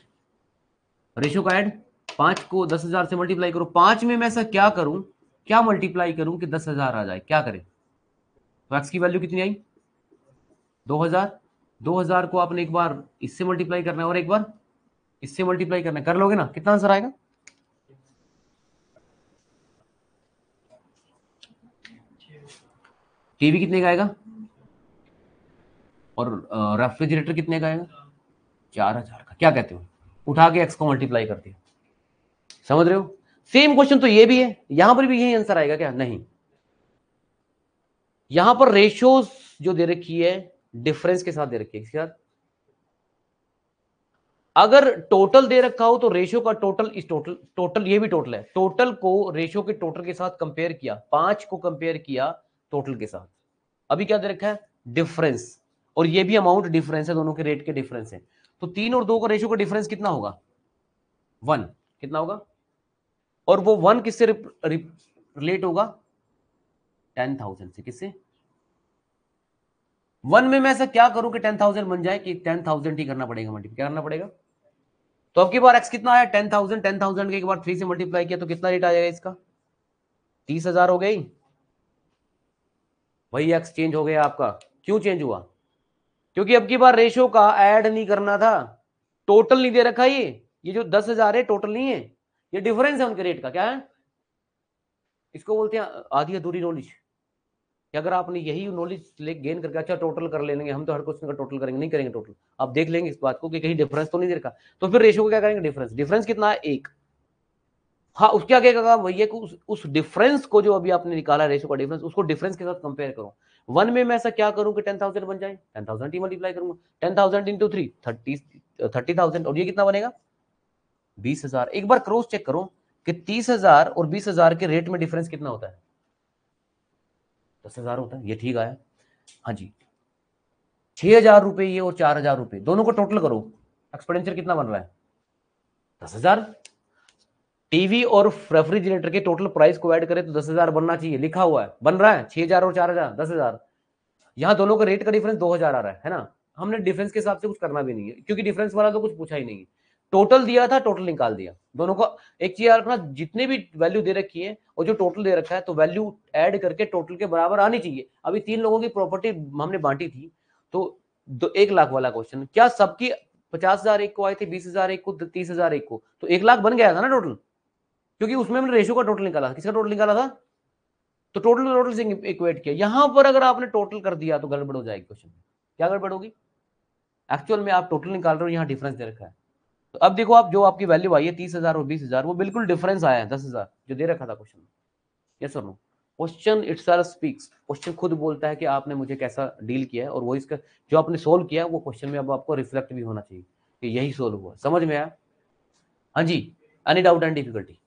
रेशो का ऐड, 5 को 10,000 से मल्टीप्लाई करो। 5 में मैं ऐसा क्या करूं, क्या मल्टीप्लाई करूं कि 10,000 आ जाए, क्या करें? तो एक्स की वैल्यू कितनी आई, 2000, 2000 को आपने एक बार इससे मल्टीप्लाई करना है और एक बार इससे मल्टीप्लाई करना है, कर लोगे ना, कितना आंसर आएगा, 6। टीवी कितने का आएगा और रेफ्रिजरेटर कितने का आएगा, 4000 का। क्या कहते हो, उठा के एक्स को मल्टीप्लाई कर दिया, समझ रहे हो? सेम क्वेश्चन तो ये भी है, यहां पर भी यही आंसर आएगा क्या, नहीं। यहां पर रेशियोज जो दे रखी है डिफरेंस के साथ दे रखी है, इसके साथ अगर टोटल दे रखा हो तो रेशियो का टोटल इस टोटल, टोटल ये भी टोटल है, टोटल को रेशियो के टोटल के साथ कंपेयर किया, 5 को कंपेयर किया टोटल के साथ। अभी क्या दे रखा है, डिफरेंस, और ये भी अमाउंट डिफरेंस है, दोनों के रेट के डिफरेंस है, तो 3 और 2 का रेशियो का डिफरेंस कितना होगा, 1, कितना होगा, और वो 1 किससे रिलेट होगा, 10,000 से, किससे, 1 में मैं ऐसा क्या करूं कि 10,000 बन जाए, कि 10,000 ही करना पड़ेगा, मल्टीप्लाई करना पड़ेगा। तो अब की बार एक्स कितना आया, 10,000, 10,000 के एक बार 3 से मल्टीप्लाई किया तो कितना रेट आ जाएगा इसका, 30,000 हो गई। वही एक्स चेंज हो गया आपका, क्यों चेंज हुआ, क्योंकि अब की बार रेशो का ऐड नहीं करना था, टोटल नहीं दे रखा, ये जो 10,000 है टोटल नहीं है, ये डिफरेंस है उनके रेट का, क्या है, इसको बोलते हैं आधी अधूरी नॉलेज। कि अगर आपने यही नॉलेज गेन करके, अच्छा टोटल कर लेंगे हम, तो हर क्वेश्चन का टोटल करेंगे, नहीं करेंगे टोटल, आप देख लेंगे इस बात को कि कहीं डिफरेंस तो नहीं दे रखा, तो फिर रेशो को क्या करेंगे, डिफरेंस, डिफरेंस कितना है, 1, हाँ उसके आगे का काम वही है कि उस डिफरेंस को जो अभी आपने निकाला रेशियो का डिफरेंस, उसको डिफरेंस के साथ कंपेयर करो। 1 में मैं ऐसा क्या करूं कि 10,000 बन जाए, 10,000 ही मल्टीप्लाई करूंगा, 10,000 × 3 30,000, और ये कितना बनेगा, 20,000। एक बार क्रॉस चेक करो कि 30,000 और 20,000 के रेट में डिफरेंस कितना होता है, 10,000 होता है, ये ठीक आया, हाँ जी। 6,000 रुपये ये और 4,000 रुपये, दोनों को टोटल करो, एक्सपेंडिचर कितना बन रहा है, 10,000। टीवी और रेफ्रिजरेटर के टोटल प्राइस को ऐड करें तो 10,000 बनना चाहिए, लिखा हुआ है, बन रहा है, 6,000 और 4,000, 10,000। यहाँ दोनों का रेट का डिफरेंस 2,000 आ रहा है ना, हमने डिफरेंस के हिसाब से कुछ करना भी नहीं है, क्योंकि डिफरेंस वाला तो कुछ पूछा ही नहीं है। टोटल दिया था, टोटल निकाल दिया। दोनों को एक चीज याद रखना, जितने भी वैल्यू दे रखी है और जो टोटल दे रखा है तो वैल्यू ऐड करके टोटल के बराबर आनी चाहिए। अभी 3 लोगों की प्रॉपर्टी हमने बांटी थी तो 1 लाख वाला क्वेश्चन, क्या सबकी 50,000 एक को आए थे, 20,000 एक को, 30,000 एक को, तो 1 लाख बन गया था ना टोटल, क्योंकि उसमें हमने रेशियो का टोटल निकाला था। किसका टोटल निकाला था? तो टोटल से इक्वेट किया। यहां पर अगर आपने टोटल कर दिया तो गड़बड़ हो जाएगी क्वेश्चन। क्या गड़बड़ होगी? एक्चुअल में आप टोटल निकाल रहे हो, यहाँ डिफरेंस दे रखा है। तो अब देखो आप जो आपकी वैल्यू आई है 30,000 और 20,000 वो बिल्कुल डिफरेंस आया है 10,000 जो दे रखा था क्वेश्चन में। यस और no? Question itself speaks, question खुद बोलता है कि आपने मुझे कैसा डील किया है, और वो इसका जो आपने सोल्व किया वो क्वेश्चन में अब आपको रिफ्लेक्ट भी होना चाहिए कि यही सोल्व हुआ। समझ में आया? हाँ जी, एनी डाउट एंड डिफिकल्टी?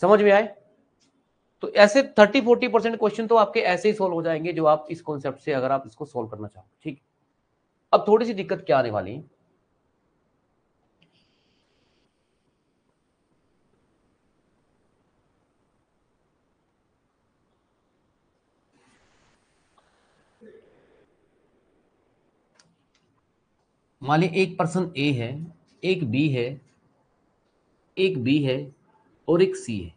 समझ में आए? तो ऐसे 30-40% क्वेश्चन तो आपके ऐसे ही सोल्व हो जाएंगे जो आप इस कॉन्सेप्ट से अगर आप इसको सोल्व करना चाहो। ठीक, अब थोड़ी सी दिक्कत क्या आने वाली है, मान ली एक पर्सन ए है, एक बी है और एक सी है।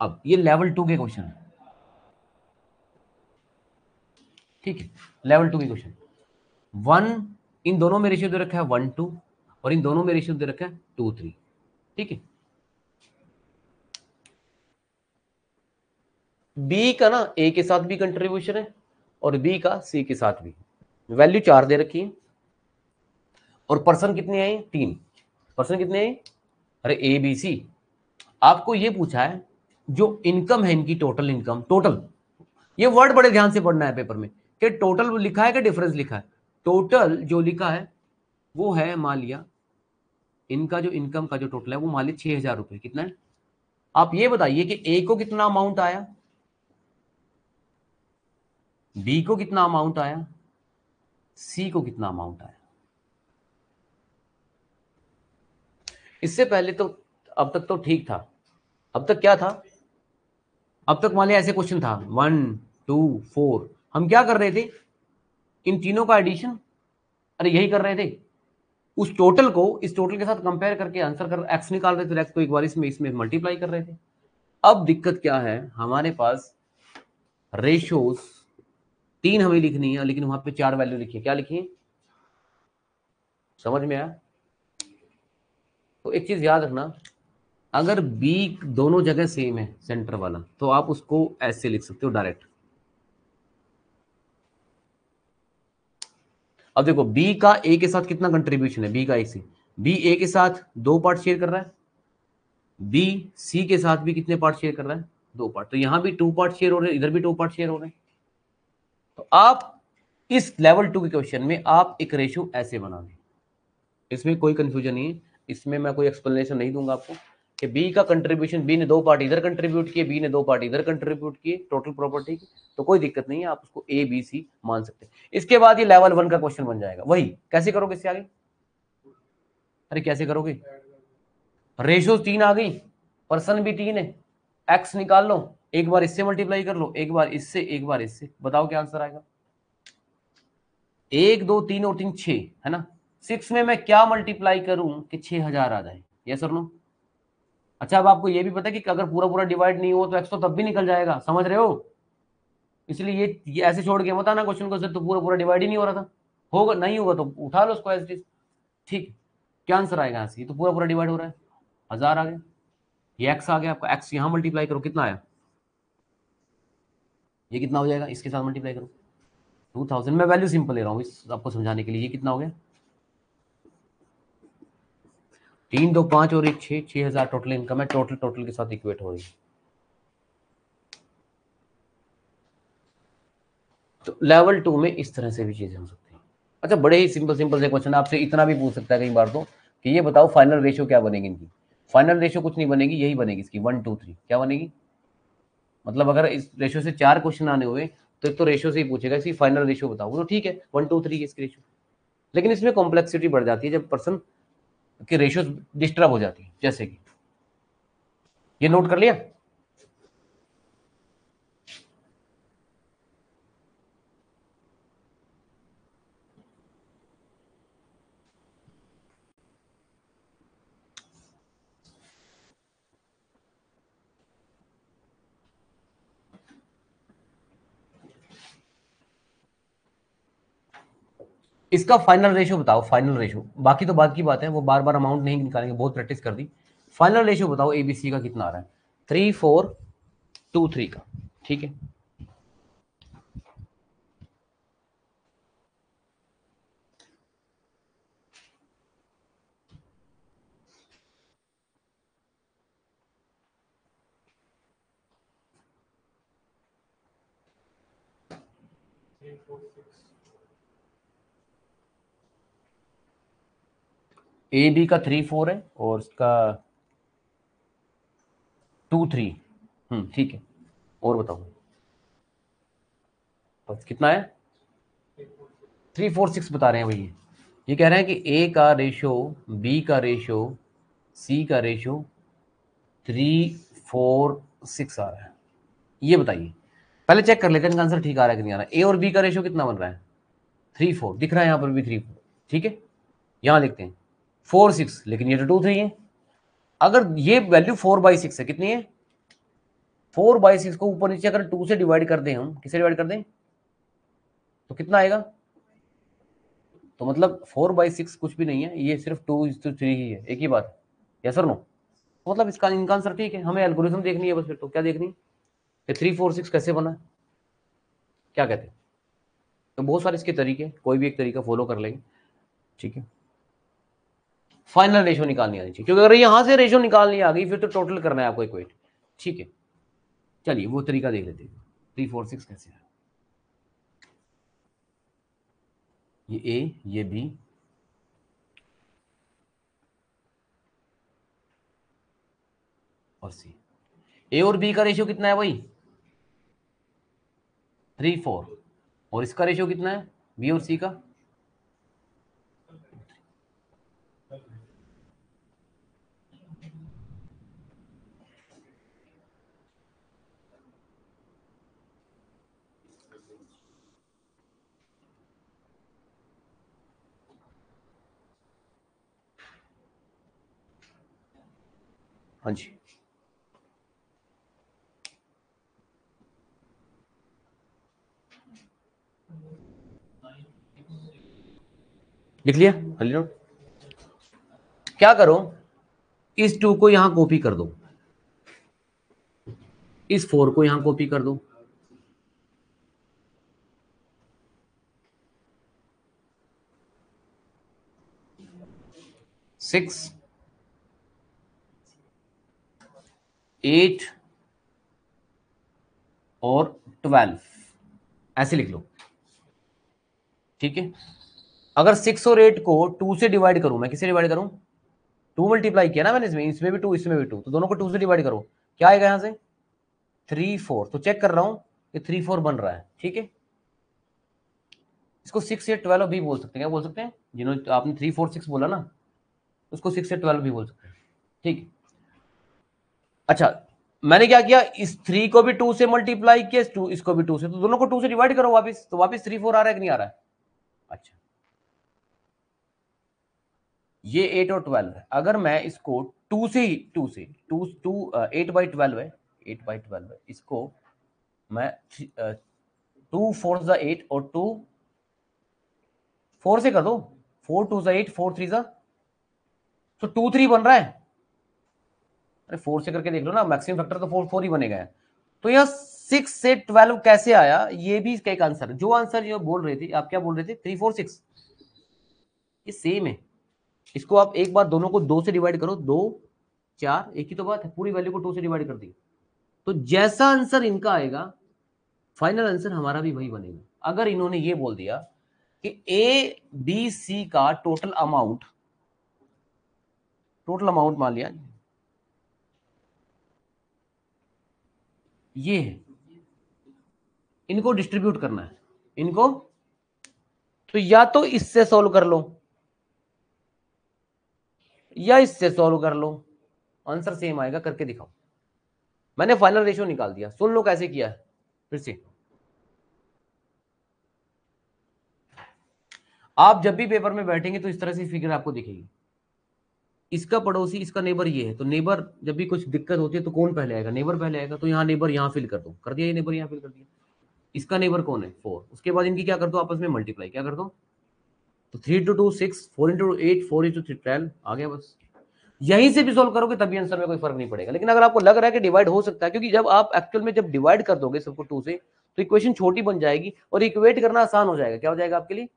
अब ये लेवल 2 के क्वेश्चन है, ठीक है, लेवल 2 के क्वेश्चन। 1 इन दोनों में रेशियो दे रखा है 1:2 और इन दोनों में रेशियो दे रखा है 2:3, ठीक है। बी का ना ए के साथ भी कंट्रीब्यूशन है और बी का सी के साथ भी। वैल्यू 4 दे रखी है और पर्सन कितने आए? 3 पर्सन कितने आए? अरे ए बी सी। आपको ये पूछा है जो इनकम है इनकी, टोटल इनकम। टोटल ये वर्ड बड़े ध्यान से पढ़ना है पेपर में कि टोटल लिखा है कि डिफरेंस लिखा है। टोटल जो लिखा है वो है, मान लिया इनका जो इनकम का जो टोटल है वो मान लिया 6,000 रुपये। कितना है? आप ये बताइए कि ए को कितना अमाउंट आया, बी को कितना अमाउंट आया, सी को कितना अमाउंट आया। इससे पहले तो अब तक तो ठीक था। अब तक क्या था? अब तक मान लिया ऐसे क्वेश्चन था 1, 2, 4। हम क्या कर रहे थे? इन तीनों का एडिशन, अरे यही कर रहे थे। उस टोटल को इस टोटल के साथ कंपेयर करके आंसर कर एक्स निकाल रहे थे, एक्स को एक बार इसमें मल्टीप्लाई कर रहे थे। अब दिक्कत क्या है, हमारे पास रेशोज 3 हमें लिखनी है लेकिन वहां पे 4 वैल्यू लिखी है। क्या लिखी है? समझ में आया? तो एक चीज याद रखना, अगर बी दोनों जगह सेम है सेंटर वाला तो आप उसको ऐसे लिख सकते हो डायरेक्ट। अब देखो बी का ए के साथ कितना कंट्रीब्यूशन है, बी का ए से, बी ए के साथ 2 पार्ट शेयर कर रहा है, बी सी के साथ भी कितने पार्ट शेयर कर रहा है? 2 पार्ट। तो यहां भी 2 पार्ट शेयर हो रहे हैं, इधर भी 2 पार्ट शेयर हो रहे हैं। तो आप इस लेवल 2 के क्वेश्चन में आप एक रेशियो ऐसे बना दें, इसमें कोई कंफ्यूजन नहीं है, इसमें मैं कोई एक्सप्लेनेशन नहीं दूंगा आपको कि बी का कंट्रीब्यूशन, बी ने 2 पार्ट इधर कंट्रीब्यूट किए, बी ने 2 पार्ट इधर कंट्रीब्यूट किए टोटल प्रॉपर्टी की, तो कोई दिक्कत नहीं है, आप उसको ए बी सी मान सकते हैं। इसके बाद ये लेवल 1 का क्वेश्चन बन जाएगा। वही कैसे करोगे इससे आगे? अरे कैसे करोगे? रेशो 3 आ गई, पर्सन भी 3 है, एक्स निकाल लो, एक बार इससे मल्टीप्लाई कर लो, एक बार इससे, एक बार इससे, बताओ क्या आंसर आएगा? 1, 2, 3 और 3 6 है ना। 6 में मैं क्या मल्टीप्लाई करूं कि 6,000 आ जाए? यस और नो? अच्छा, अब आपको यह भी पता है कि अगर पूरा डिवाइड नहीं हो तो एक्स तो तब भी निकल जाएगा, समझ रहे हो? इसलिए ये ऐसे छोड़ के मत आना क्वेश्चन को, सर तो पूरा डिवाइड ही नहीं हो रहा था, होगा नहीं होगा तो उठा लो उसको एज इट इज। ठीक, क्या आंसर आएगा यहाँ से? तो पूरा डिवाइड हो रहा है, 1000 आ गया, ये एक्स आ गया आपका, एक्स यहाँ मल्टीप्लाई करो कितना आया, ये कितना हो जाएगा, इसके साथ मल्टीप्लाई करो 2000। मैं वैल्यू सिंपल ले रहा हूँ आपको समझाने के लिए। ये कितना हो गया, 3, 2, 5 और 1, 6, 6000 टोटल इनकम है, टोटल के साथ इक्वेट हो रही है। तो लेवल 2 में इस तरह से भी चीजें हो सकती हैं। अच्छा, बड़े ही सिंपल से क्वेश्चन, आपसे इतना भी पूछ सकता है कई बार तो कि ये बताओ फाइनल रेशियो क्या बनेगी इनकी। फाइनल रेशियो कुछ नहीं बनेगी, यही बनेगी इसकी 1, 2, 3। क्या बनेगी? मतलब अगर इस रेशियो से 4 क्वेश्चन आने हुए तो एक तो रेशियो से ही पूछेगा, इसकी फाइनल रेशियो बताओ, तो ठीक है 1, 2, 3 इसकी रेशियो। लेकिन इसमें कॉम्प्लेक्सिटी बढ़ जाती है जब पर्सन कि रेशियोस डिस्टर्ब हो जाती है, जैसे कि ये नोट कर लिया। इसका फाइनल रेशियो बताओ, फाइनल रेशियो, बाकी तो बाद की बात है, वो बार बार अमाउंट नहीं निकालेंगे, बहुत प्रैक्टिस कर दी। फाइनल रेशियो बताओ एबीसी का कितना आ रहा है, 3.423 का, ठीक है। ए बी का 3.4 है और इसका 2.3, ठीक है। और बताओ बस कितना है, 3.46 बता रहे हैं भैया। ये कह रहे हैं कि ए का रेशो, बी का रेशो, सी का रेशो 3.46 आ रहा है। ये बताइए, पहले चेक कर लेते हैं इनका आंसर ठीक आ रहा है कि नहीं आ रहा है। ए और बी का रेशो कितना बन रहा है, 3.4 दिख रहा है यहाँ पर भी, 3.4, ठीक है। यहाँ लिखते हैं 4.6, लेकिन ये तो 2.3 है। अगर ये वैल्यू 4/6 है, कितनी है, 4/6 को ऊपर नीचे अगर 2 से डिवाइड कर दें, हम किससे डिवाइड कर दें तो कितना आएगा, तो मतलब 4/6 कुछ भी नहीं है, ये सिर्फ 2:3 ही है, एक ही बात, यस और नो। मतलब इसका इनका आंसर ठीक है। हमें एल्गोरिथम देखनी है बस, फिर तो क्या देखनी है, 3.46 कैसे बना है, क्या कहते हैं। तो बहुत सारे इसके तरीके, कोई भी एक तरीका फॉलो कर लेंगे, ठीक है। फाइनल रेशो निकालनी आनी चाहिए, क्योंकि अगर यहाँ से रेशो निकालनी आ गई फिर तो टोटल करना है आपको इक्वेट, ठीक है। चलिए वो तरीका देख लेते हैं, 3.46 कैसे है। ये ए, ये बी, और सी। ए और बी का रेशो कितना है भाई, 3.4, और इसका रेशो कितना है बी और सी का, हाँ जी। लिख लिया हली नोट। क्या करो, इस 2 को यहां कॉपी कर दो, इस 4 को यहां कॉपी कर दो, सिक्स 8 और 12 ऐसे लिख लो, ठीक है। अगर 6 और 8 को 2 से डिवाइड करूं, मैं किसे डिवाइड करूं, 2 मल्टीप्लाई किया ना मैंने, इसमें भी 2, इसमें भी 2, तो दोनों को 2 से डिवाइड करो, क्या आएगा यहां से, 3.4। तो चेक कर रहा हूं कि 3.4 बन रहा है, ठीक है। इसको 6 से 12 भी बोल सकते हैं, क्या बोल सकते हैं, जिन्होंने आपने 3.46 बोला ना, उसको 6 से 12 भी बोल सकते हैं, ठीक है। अच्छा, मैंने क्या किया, इस 3 को भी 2 से मल्टीप्लाई किया, इसको भी 2 से, तो दोनों को 2 से डिवाइड करो वापस, तो वापस 3.4 आ रहा है कि नहीं आ रहा है। अच्छा, ये 8 और 12 है, अगर मैं इसको 2 से 8/12 है, 8/12 है, इसको मैं 2 4 8 और 2 4 से कर दो, 4 2 8, 4 3, तो 2 3 बन रहा है। 4 से करके देख लो ना, मैक्सिमम फैक्टर तो 4 4 ही बनेगा है। तो यह 6 से 12 कैसे आया, ये भी इसका एक आंसर, जो आंसर ये बोल रहे थे, आप क्या बोल रहे थे, 3.46, ये सेम है। इसको आप एक बार दोनों को 2 से डिवाइड करो, 2 4, एक ही तो बात है, पूरी वैल्यू को 2 से डिवाइड कर दी, तो जैसा आंसर इनका आएगा फाइनल आंसर हमारा भी वही बनेगा। अगर इन्होंने ये बोल दिया कि ए बी सी का टोटल अमाउंट, मान लिया ये है, इनको डिस्ट्रीब्यूट करना है इनको, तो या तो इससे सॉल्व कर लो या इससे सॉल्व कर लो, आंसर सेम आएगा, करके दिखाओ। मैंने फाइनल रेशियो निकाल दिया, सुन लो कैसे किया है फिर से। आप जब भी पेपर में बैठेंगे तो इस तरह से फिगर आपको दिखेगी, इसका पड़ोसी, इसका नेबर ये है, तो नेबर जब भी कुछ दिक्कत होती है तो कौन पहले आएगा, नेबर पहले आएगा, तो यहाँ नेबर यहाँ फिल कर दो, कर दिया, ये नेबर यहाँ फिल कर दिया। इसका नेबर कौन है, 4, उसके बाद इनकी क्या कर दो, आपस में मल्टीप्लाई, क्या कर दो, तो 3 into 2 6, 4 into 8, 4 into 3 12 आ गया बस। यहीं से भी सोल्व करोगे तभी आंसर में कोई फर्क नहीं पड़ेगा। लेकिन अगर आपको लग रहा है कि डिवाइड हो सकता है, क्योंकि जब आप एक्चुअल में जब डिवाइड कर दोगे सबको 2 से तो इक्वेशन छोटी बन जाएगी और इक्वेट करना आसान हो जाएगा। क्या हो जाएगा आपके लिए?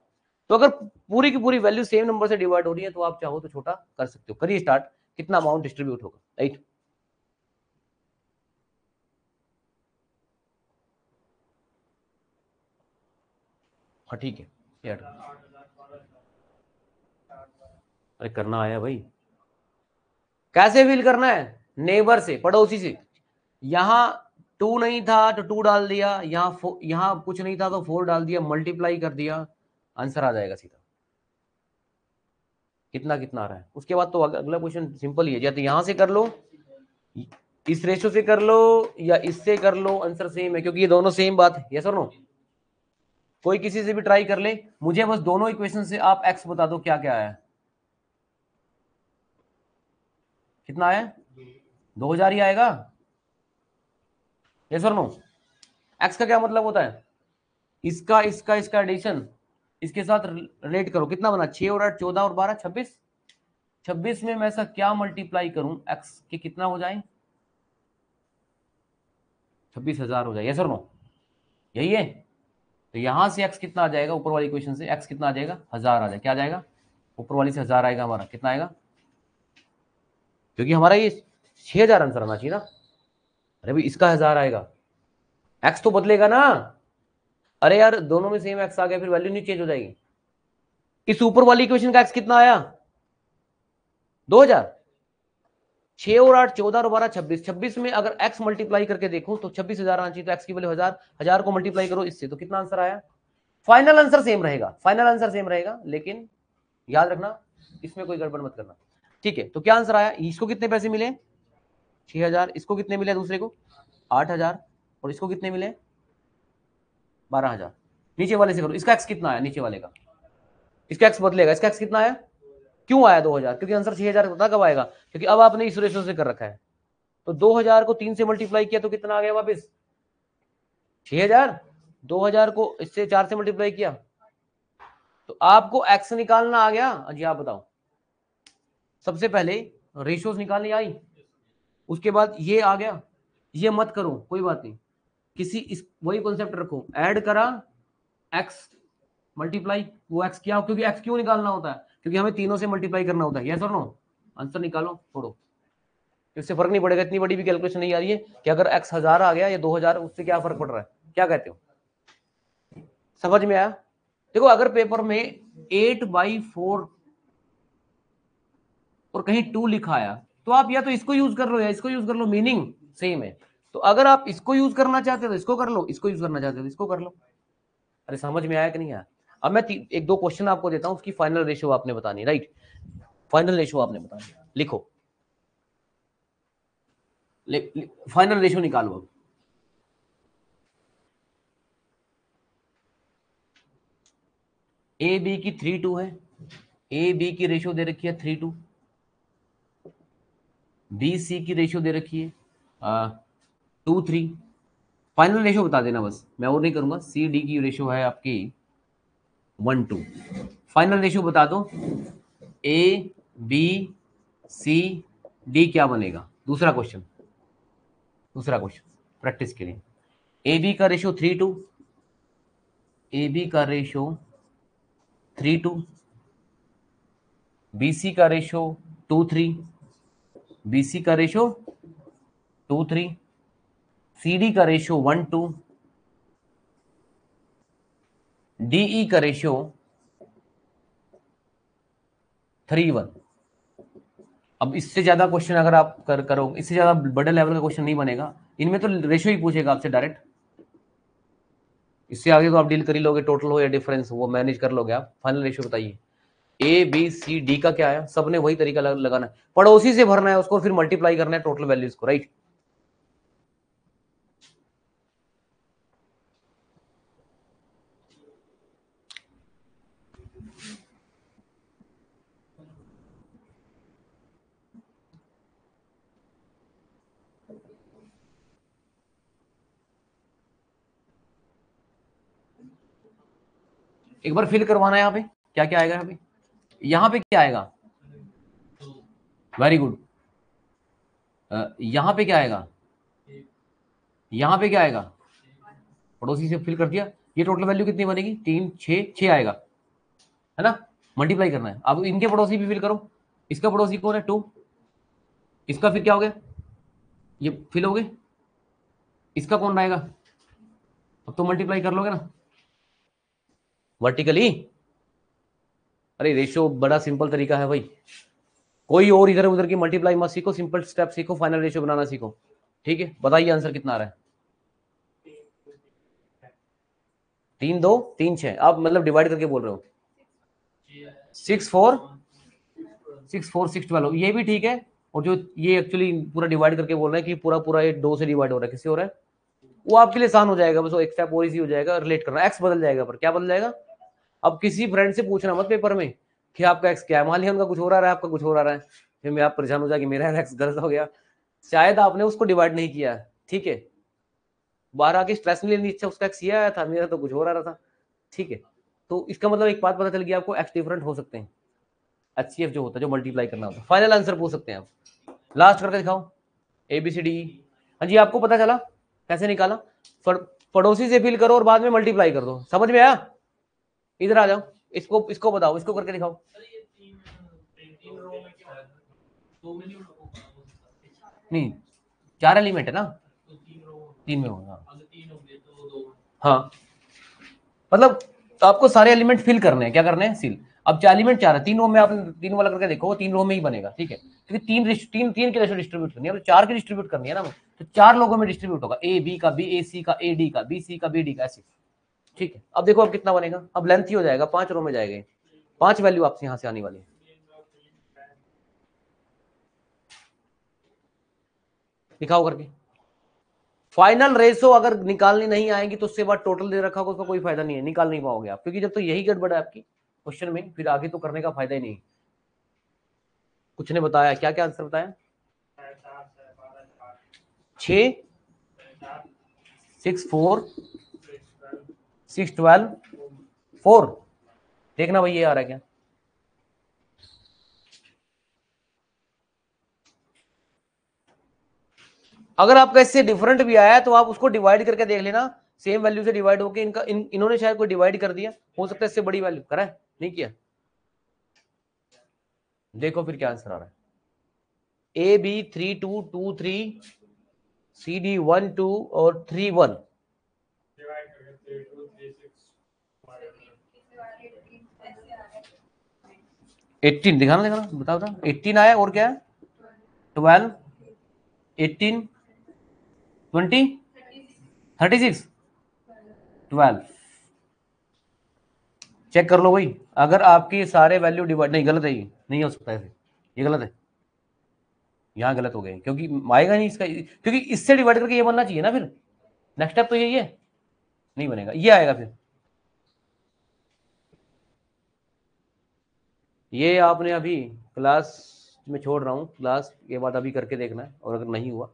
तो अगर पूरी की पूरी वैल्यू सेम नंबर से डिवाइड हो रही है तो आप चाहो तो छोटा कर सकते हो। करिए स्टार्ट, कितना अमाउंट डिस्ट्रीब्यूट होगा, राइट। हाँ ठीक है यार, अरे करना आया भाई। कैसे फील करना है? नेबर से, पड़ोसी से। यहाँ 2 नहीं था तो 2 डाल दिया, यहाँ कुछ नहीं था तो 4 डाल दिया, मल्टीप्लाई कर दिया, आंसर आ जाएगा सीधा। कितना कितना आ रहा है। उसके बाद तो अगला क्वेश्चन सिंपल ही है, या तो यहाँ से कर लो, इस रेशो से कर लो, या इससे कर लो, आंसर सेम है क्योंकि ये दोनों सेम बात है। यस और नो? कोई किसी से भी ट्राई कर ले, मुझे बस दोनों इक्वेशन से आप एक्स बता दो क्या क्या आया। कितना आया? 2000 ही आएगा। यस और नो? एक्स का क्या मतलब होता है? इसका इसका इसका एडिशन, इसके साथ रेट करो। कितना बना? 6 और 8 14 और 12 26। 26 में मैं ऐसा क्या मल्टीप्लाई करूं एक्स के कितना हो जाए? 26,000 हो जाए। यस और नो? यही है। तो यहां से एक्स कितना आ जाएगा? ऊपर वाली क्वेश्चन से एक्स कितना आ जाएगा? 1000 आ जाएगा। क्या आ जाएगा? ऊपर वाली से 1000 आएगा हमारा। कितना आएगा? क्योंकि हमारा ये 6000 आंसर आना चाहिए ना। अरे भाई इसका 1000 आएगा, एक्स तो बदलेगा ना। अरे यार दोनों में सेम एक्स आ गया, फिर वैल्यू नहीं चेंज हो जाएगी। इस ऊपर वाली इक्वेशन का एक्स कितना आया? 2000। 6 और 8 14 और 12 26। 26 में अगर एक्स मल्टीप्लाई करके देखो तो 26,000 आना चाहिए, तो एक्स की वैल्यू 1000, 1000 को मल्टीप्लाई करो इससे तो कितना आंसर आया? फाइनल आंसर सेम रहेगा, फाइनल आंसर सेम रहेगा, लेकिन याद रखना इसमें कोई गड़बड़ मत करना, ठीक है। तो क्या आंसर आया? इसको कितने पैसे मिले? 6000। इसको कितने मिले? दूसरे को 8000। और इसको कितने मिले? 12000। नीचे वाले से करो, इसका एक्स कितना आया? नीचे वाले का इसका एक्स बदलेगा, इसका एक्स कितना आया? क्यों आया 2000? क्योंकि आंसर 6000 पता कब आएगा? क्योंकि अब आपने इस रेशो से कर रखा है। तो 2000 को 3 से मल्टीप्लाई किया तो कितना आ गया वापिस? 6000। 2000 को इससे 4 से मल्टीप्लाई किया तो आपको एक्स निकालना आ गया। जी आप बताओ, सबसे पहले रेशोज निकालने आई, उसके बाद ये आ गया। ये मत करो, कोई बात नहीं, किसी इस वही कॉन्सेप्ट रखो, ऐड करा एक्स मल्टीप्लाई वो एक्स क्या, क्योंकि एक्स क्यों निकालना होता है? क्योंकि हमें तीनों से मल्टीप्लाई करना होता है। यस और नो? आंसर निकालो, छोड़ो, इससे फर्क नहीं पड़ेगा। इतनी बड़ी भी कैलकुलेशन नहीं आ रही है कि अगर एक्स 1000 आ गया या 2000, उससे क्या फर्क पड़ रहा है? क्या कहते हो? समझ में आया? देखो अगर पेपर में 8/4 और कहीं 2 लिखा आया तो आप या तो इसको यूज कर लो या इसको यूज कर लो, मीनिंग सेम है। तो अगर आप इसको यूज करना चाहते हो तो इसको कर लो, इसको यूज करना चाहते हो तो इसको कर लो। अरे समझ में आया कि नहीं आया? अब मैं 1-2 क्वेश्चन आपको देता हूं, उसकी फाइनल रेशियो आपने बतानी, राइट। फाइनल रेशियो आपने बतानी, लिखो, फाइनल रेशियो निकालो। अब ए बी की 3:2 है, ए बी की रेशियो दे रखी है 3:2, बी सी की रेशियो दे रखी है 2:3। फाइनल रेशियो बता देना बस, मैं और नहीं करूंगा। सी डी की रेशियो है आपकी 1:2। फाइनल रेशियो बता दो, ए बी सी डी क्या बनेगा? दूसरा क्वेश्चन प्रैक्टिस के लिए। ए बी का रेशियो 3:2, ए बी का रेशियो 3:2, बी सी का रेशियो 2:3, BC का रेशो 2:3, CD का रेशो 1:2, DE का रेशो 3:1। अब इससे ज्यादा क्वेश्चन अगर आप करोगे, इससे ज्यादा बड़े लेवल का क्वेश्चन नहीं बनेगा। इनमें तो रेशो ही पूछेगा आपसे डायरेक्ट, इससे आगे तो आप डील कर ही लोगे, टोटल हो या डिफरेंस वो मैनेज कर लोगे आप। फाइनल रेशो बताइए, ए बी सी डी का क्या आया? सबने वही तरीका लगाना है, पड़ोसी से भरना है उसको, फिर मल्टीप्लाई करना है टोटल वैल्यूज को, राइट। एक बार फिल करवाना है यहाँ पे, क्या क्या आएगा अभी यहाँ पे क्या आएगा? Very good. यहाँ पे क्या आएगा? यहाँ पे क्या आएगा? पड़ोसी से फिल कर दिया। ये टोटल वैल्यू कितनी बनेगी? 3 6 6 आएगा, है ना? मल्टीप्लाई करना है। अब इनके पड़ोसी भी फिल करो। इसका पड़ोसी कौन है? 2। इसका फिर क्या हो गया? ये फिल हो गए। इसका कौन रहेगा? अब तो मल्टीप्लाई कर लोगे ना वर्टिकली। अरे रेशियो बड़ा सिंपल तरीका है भाई, कोई और इधर उधर की मल्टीप्लाई मत सीखो, सिंपल स्टेप सीखो, फाइनल रेशियो बनाना सीखो। ठीक है, बताइए आंसर कितना आ रहा है? 3 2 3 6। आप मतलब डिवाइड करके बोल रहे हो। 6 4 6 4 6 12। ये भी ठीक है। और जो ये एक्चुअली पूरा डिवाइड करके बोल रहे हैं कि पूरा पूरा ये 2 से डिवाइड हो रहा है, किससे हो रहा है, वो आपके लिए आसान हो जाएगा। बस वो एक स्टेप और इजी हो जाएगा। रिलेट करना, एक्स बदल जाएगा। पर क्या बदल जाएगा? अब किसी फ्रेंड से पूछना मत पेपर में कि आपका एक्स क्या है। मान लिया उनका कुछ हो रहा है, आपका कुछ हो रहा है, फिर मैं आप परेशान हो जाएगी मेरा एक्स गलत हो गया। शायद आपने उसको डिवाइड नहीं किया, ठीक है, बाहर आके स्ट्रेस नहीं लेनी। अच्छा, उसका एक्स ये आया था, मेरा तो कुछ हो रहा था। ठीक है, तो इसका मतलब एक बात पता चल गई आपको, एक्स डिफरेंट हो सकते हैं। HCF जो होता है, जो मल्टीप्लाई करना होता है। फाइनल आंसर पूछ सकते हैं आप। लास्ट करके दिखाओ, ABCD। हाँ जी, आपको पता चला कैसे निकाला? पड़ोसी से फिल करो और बाद में मल्टीप्लाई कर दो। समझ में आया? इधर आ जाओ, इसको इसको बताओ, इसको करके दिखाओ। नहीं, 4 एलिमेंट है ना, 3 में होगा। हाँ, मतलब आपको सारे एलिमेंट फिल करने हैं। क्या करने हैं? सील। अब 4 एलिमेंट 4 है, 3 रो में आपने 3 वाला करके देखो, 3 रो में ही बनेगा। ठीक है, क्योंकि 3 की रेशो डिस्ट्रीब्यूट करनी है, तो 4 की डिस्ट्रीब्यूट करनी है ना, तो 4 लोगों में डिस्ट्रीब्यूट होगा। ए बी का, बी ए सी का, ए डी का, बी सी का, बी डी का, ऐसे। ठीक है, अब देखो अब कितना बनेगा। अब लेंथ ही हो जाएगा, 5 रो में जाएगा। 5 वैल्यू आपसे यहाँ से आने वाली है। दिखाओ करके। फाइनल रेशो अगर निकालनी नहीं आएगी तो उसके बाद टोटल दे रखा होगा, उसका कोई फायदा नहीं है, निकाल नहीं पाओगे आप, क्योंकि जब तो यही गड़बड़ है आपकी क्वेश्चन में, फिर आगे तो करने का फायदा ही नहीं। कुछ ने बताया क्या क्या आंसर बताया? 6 4 6 12 4। देखना भाई ये आ रहा है क्या? अगर आपका इससे डिफरेंट भी आया है तो आप उसको डिवाइड करके देख लेना, सेम वैल्यू से डिवाइड होके। इनका इन्होंने शायद कोई डिवाइड कर दिया, हो सकता है इससे बड़ी वैल्यू करा है, नहीं किया। देखो फिर क्या आंसर आ रहा है। AB 3 2 2 3, CD 1 2 और 3 1। दिखाना बताओ, 18 आया। और क्या है? 12 18 20 36 12। चेक कर लो भाई, अगर आपकी सारे वैल्यू डिवाइड नहीं, गलत है ये, नहीं हो सकता ऐसे, ये गलत है, यहाँ गलत हो गए, क्योंकि आएगा नहीं इसका, क्योंकि इससे डिवाइड करके ये बनना चाहिए ना। फिर नेक्स्ट स्टेप तो यही है, नहीं बनेगा, ये आएगा। फिर ये आपने अभी क्लास में छोड़ रहा हूँ, क्लास के बाद अभी करके देखना है, और अगर नहीं हुआ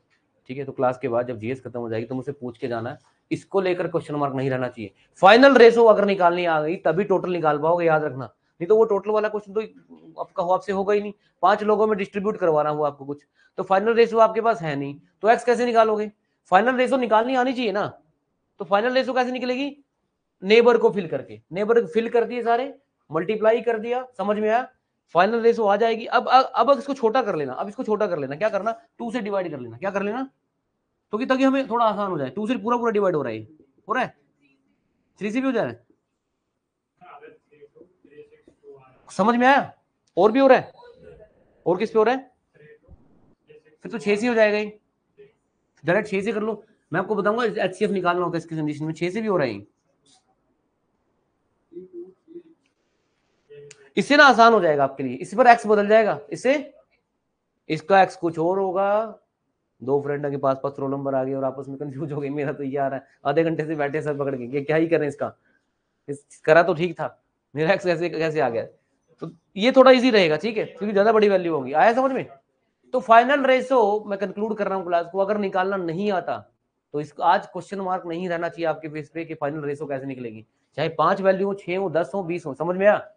ठीक है तो क्लास के बाद जब जीएस खत्म हो जाएगी तो मुझसे पूछ के जाना है। इसको लेकर क्वेश्चन मार्क नहीं रहना चाहिए। फाइनल रेशो अगर निकालनी आ गई तभी टोटल निकाल पाओगे, याद रखना, नहीं तो वो टोटल वाला क्वेश्चन तो आपका हो, आपसे होगा ही नहीं। 5 लोगों में डिस्ट्रीब्यूट करवाना हुआ आपको कुछ, तो फाइनल रेशो आपके पास है नहीं, तो एक्स कैसे निकालोगे? फाइनल रेशो निकालनी आनी चाहिए ना, तो फाइनल रेशो कैसे निकलेगी? नेबर को फिल करके। नेबर फिल कर दिए सारे, मल्टीप्लाई कर दिया, समझ में आया? फाइनल रेशो आ जाएगी। अब इसको छोटा कर लेना, अब इसको छोटा कर लेना। क्या करना? 2 से डिवाइड कर लेना। क्या कर लेना? तो कि ताकि हमें थोड़ा आसान हो जाए। 2 से पूरा पूरा डिवाइड हो रहा है, हो रहा है। 3 से भी हो जा रहा है, समझ में आया? और भी हो रहा है, और किस पे हो रहा है? फिर तो 6 से हो जाएगा, डायरेक्ट 6 से कर लो। मैं आपको बताऊंगा HCF निकालना होगा इसकी कंडीशन में। 6 से भी हो रहा है, इससे ना आसान हो जाएगा आपके लिए। इस पर एक्स बदल जाएगा, इससे इसका एक्स कुछ और होगा। 2 फ्रेंड के पास पास रोल नंबर आ गए और आपस में कंफ्यूज हो गए। मेरा तो ये आ रहा है, आधे घंटे से बैठे सर पकड़ के, क्या ही करें इसका, करा तो ठीक था, मेरा एक्स कैसे कैसे आ गया। तो ये थोड़ा इजी रहेगा, ठीक है, क्योंकि ज्यादा बड़ी वैल्यू होगी। आया समझ में? तो फाइनल रेशो मैं कंक्लूड कर रहा हूँ क्लास को। अगर निकालना नहीं आता तो इसको आज क्वेश्चन मार्क नहीं रहना चाहिए आपके फेस पे कि फाइनल रेशो कैसे निकलेगी, चाहे 5 वैल्यू हो, 6 हो, 10 हो, 20 हो। समझ में आया?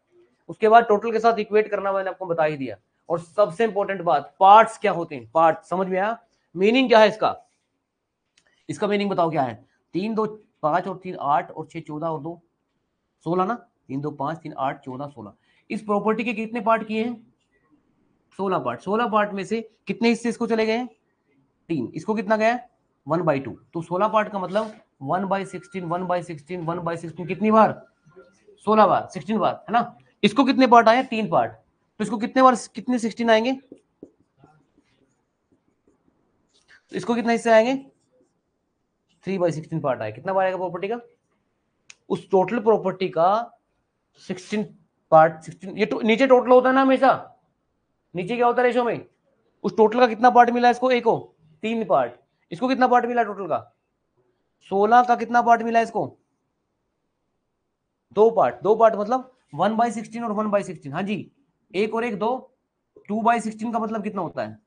उसके बाद टोटल के साथ इक्वेट करना मैंने आपको बता ही दिया। और सबसे इंपॉर्टेंट बात, पार्ट्स क्या होते हैं, पार्ट्स समझ में आया, मीनिंग क्या है इसका, इसका मीनिंग बताओ क्या है। 3 2 5 और 3 8 और 6 14 और 2 16 ना, 3 2 5 3 8 14 16। इस प्रॉपर्टी के कितने पार्ट किए हैं, 16 पार्ट। 16 पार्ट में से कितने हिस्से इसको चले गए, 3। इसको कितना गया, 1/2। तो 16 पार्ट का मतलब 1/16 कितनी बार, 16 बार, 16 बार, है ना। इसको कितने पार्ट आए, 3 पार्ट। तो इसको कितने बार, कितने 16 आएंगे, तो इसको कितना हिस्से आएंगे, 3/16 पार्ट आए। कितना बार आएगा प्रॉपर्टी का, उस टोटल प्रॉपर्टी का 16 पार्ट, 16 ये नीचे टोटल होता है ना हमेशा, नीचे क्या होता है रेशो में, उस टोटल का कितना पार्ट मिला इसको, एको 3 पार्ट। इसको कितना पार्ट मिला टोटल का, 16 का कितना पार्ट मिला इसको, 2 पार्ट। 2 पार्ट मतलब 1/16 और 1/16, हाँ जी, 1 और 1 2। 2/16 का मतलब कितना होता है,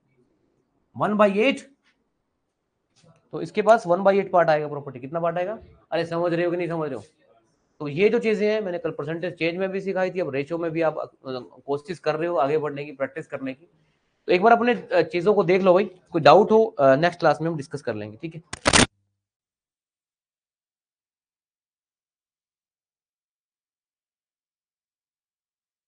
1/8। तो इसके पास 1/8 पार्ट आएगा प्रॉपर्टी, कितना पार्ट आएगा, अरे समझ रहे हो कि नहीं समझ रहे हो। तो ये जो चीज़ें हैं मैंने कल परसेंटेज चेंज में भी सिखाई थी, अब रेशो में भी आप कोशिश कर रहे हो आगे बढ़ने की, प्रैक्टिस करने की। तो एक बार अपने चीज़ों को देख लो भाई, कोई डाउट हो नेक्स्ट क्लास में हम डिस्कस कर लेंगे, ठीक है।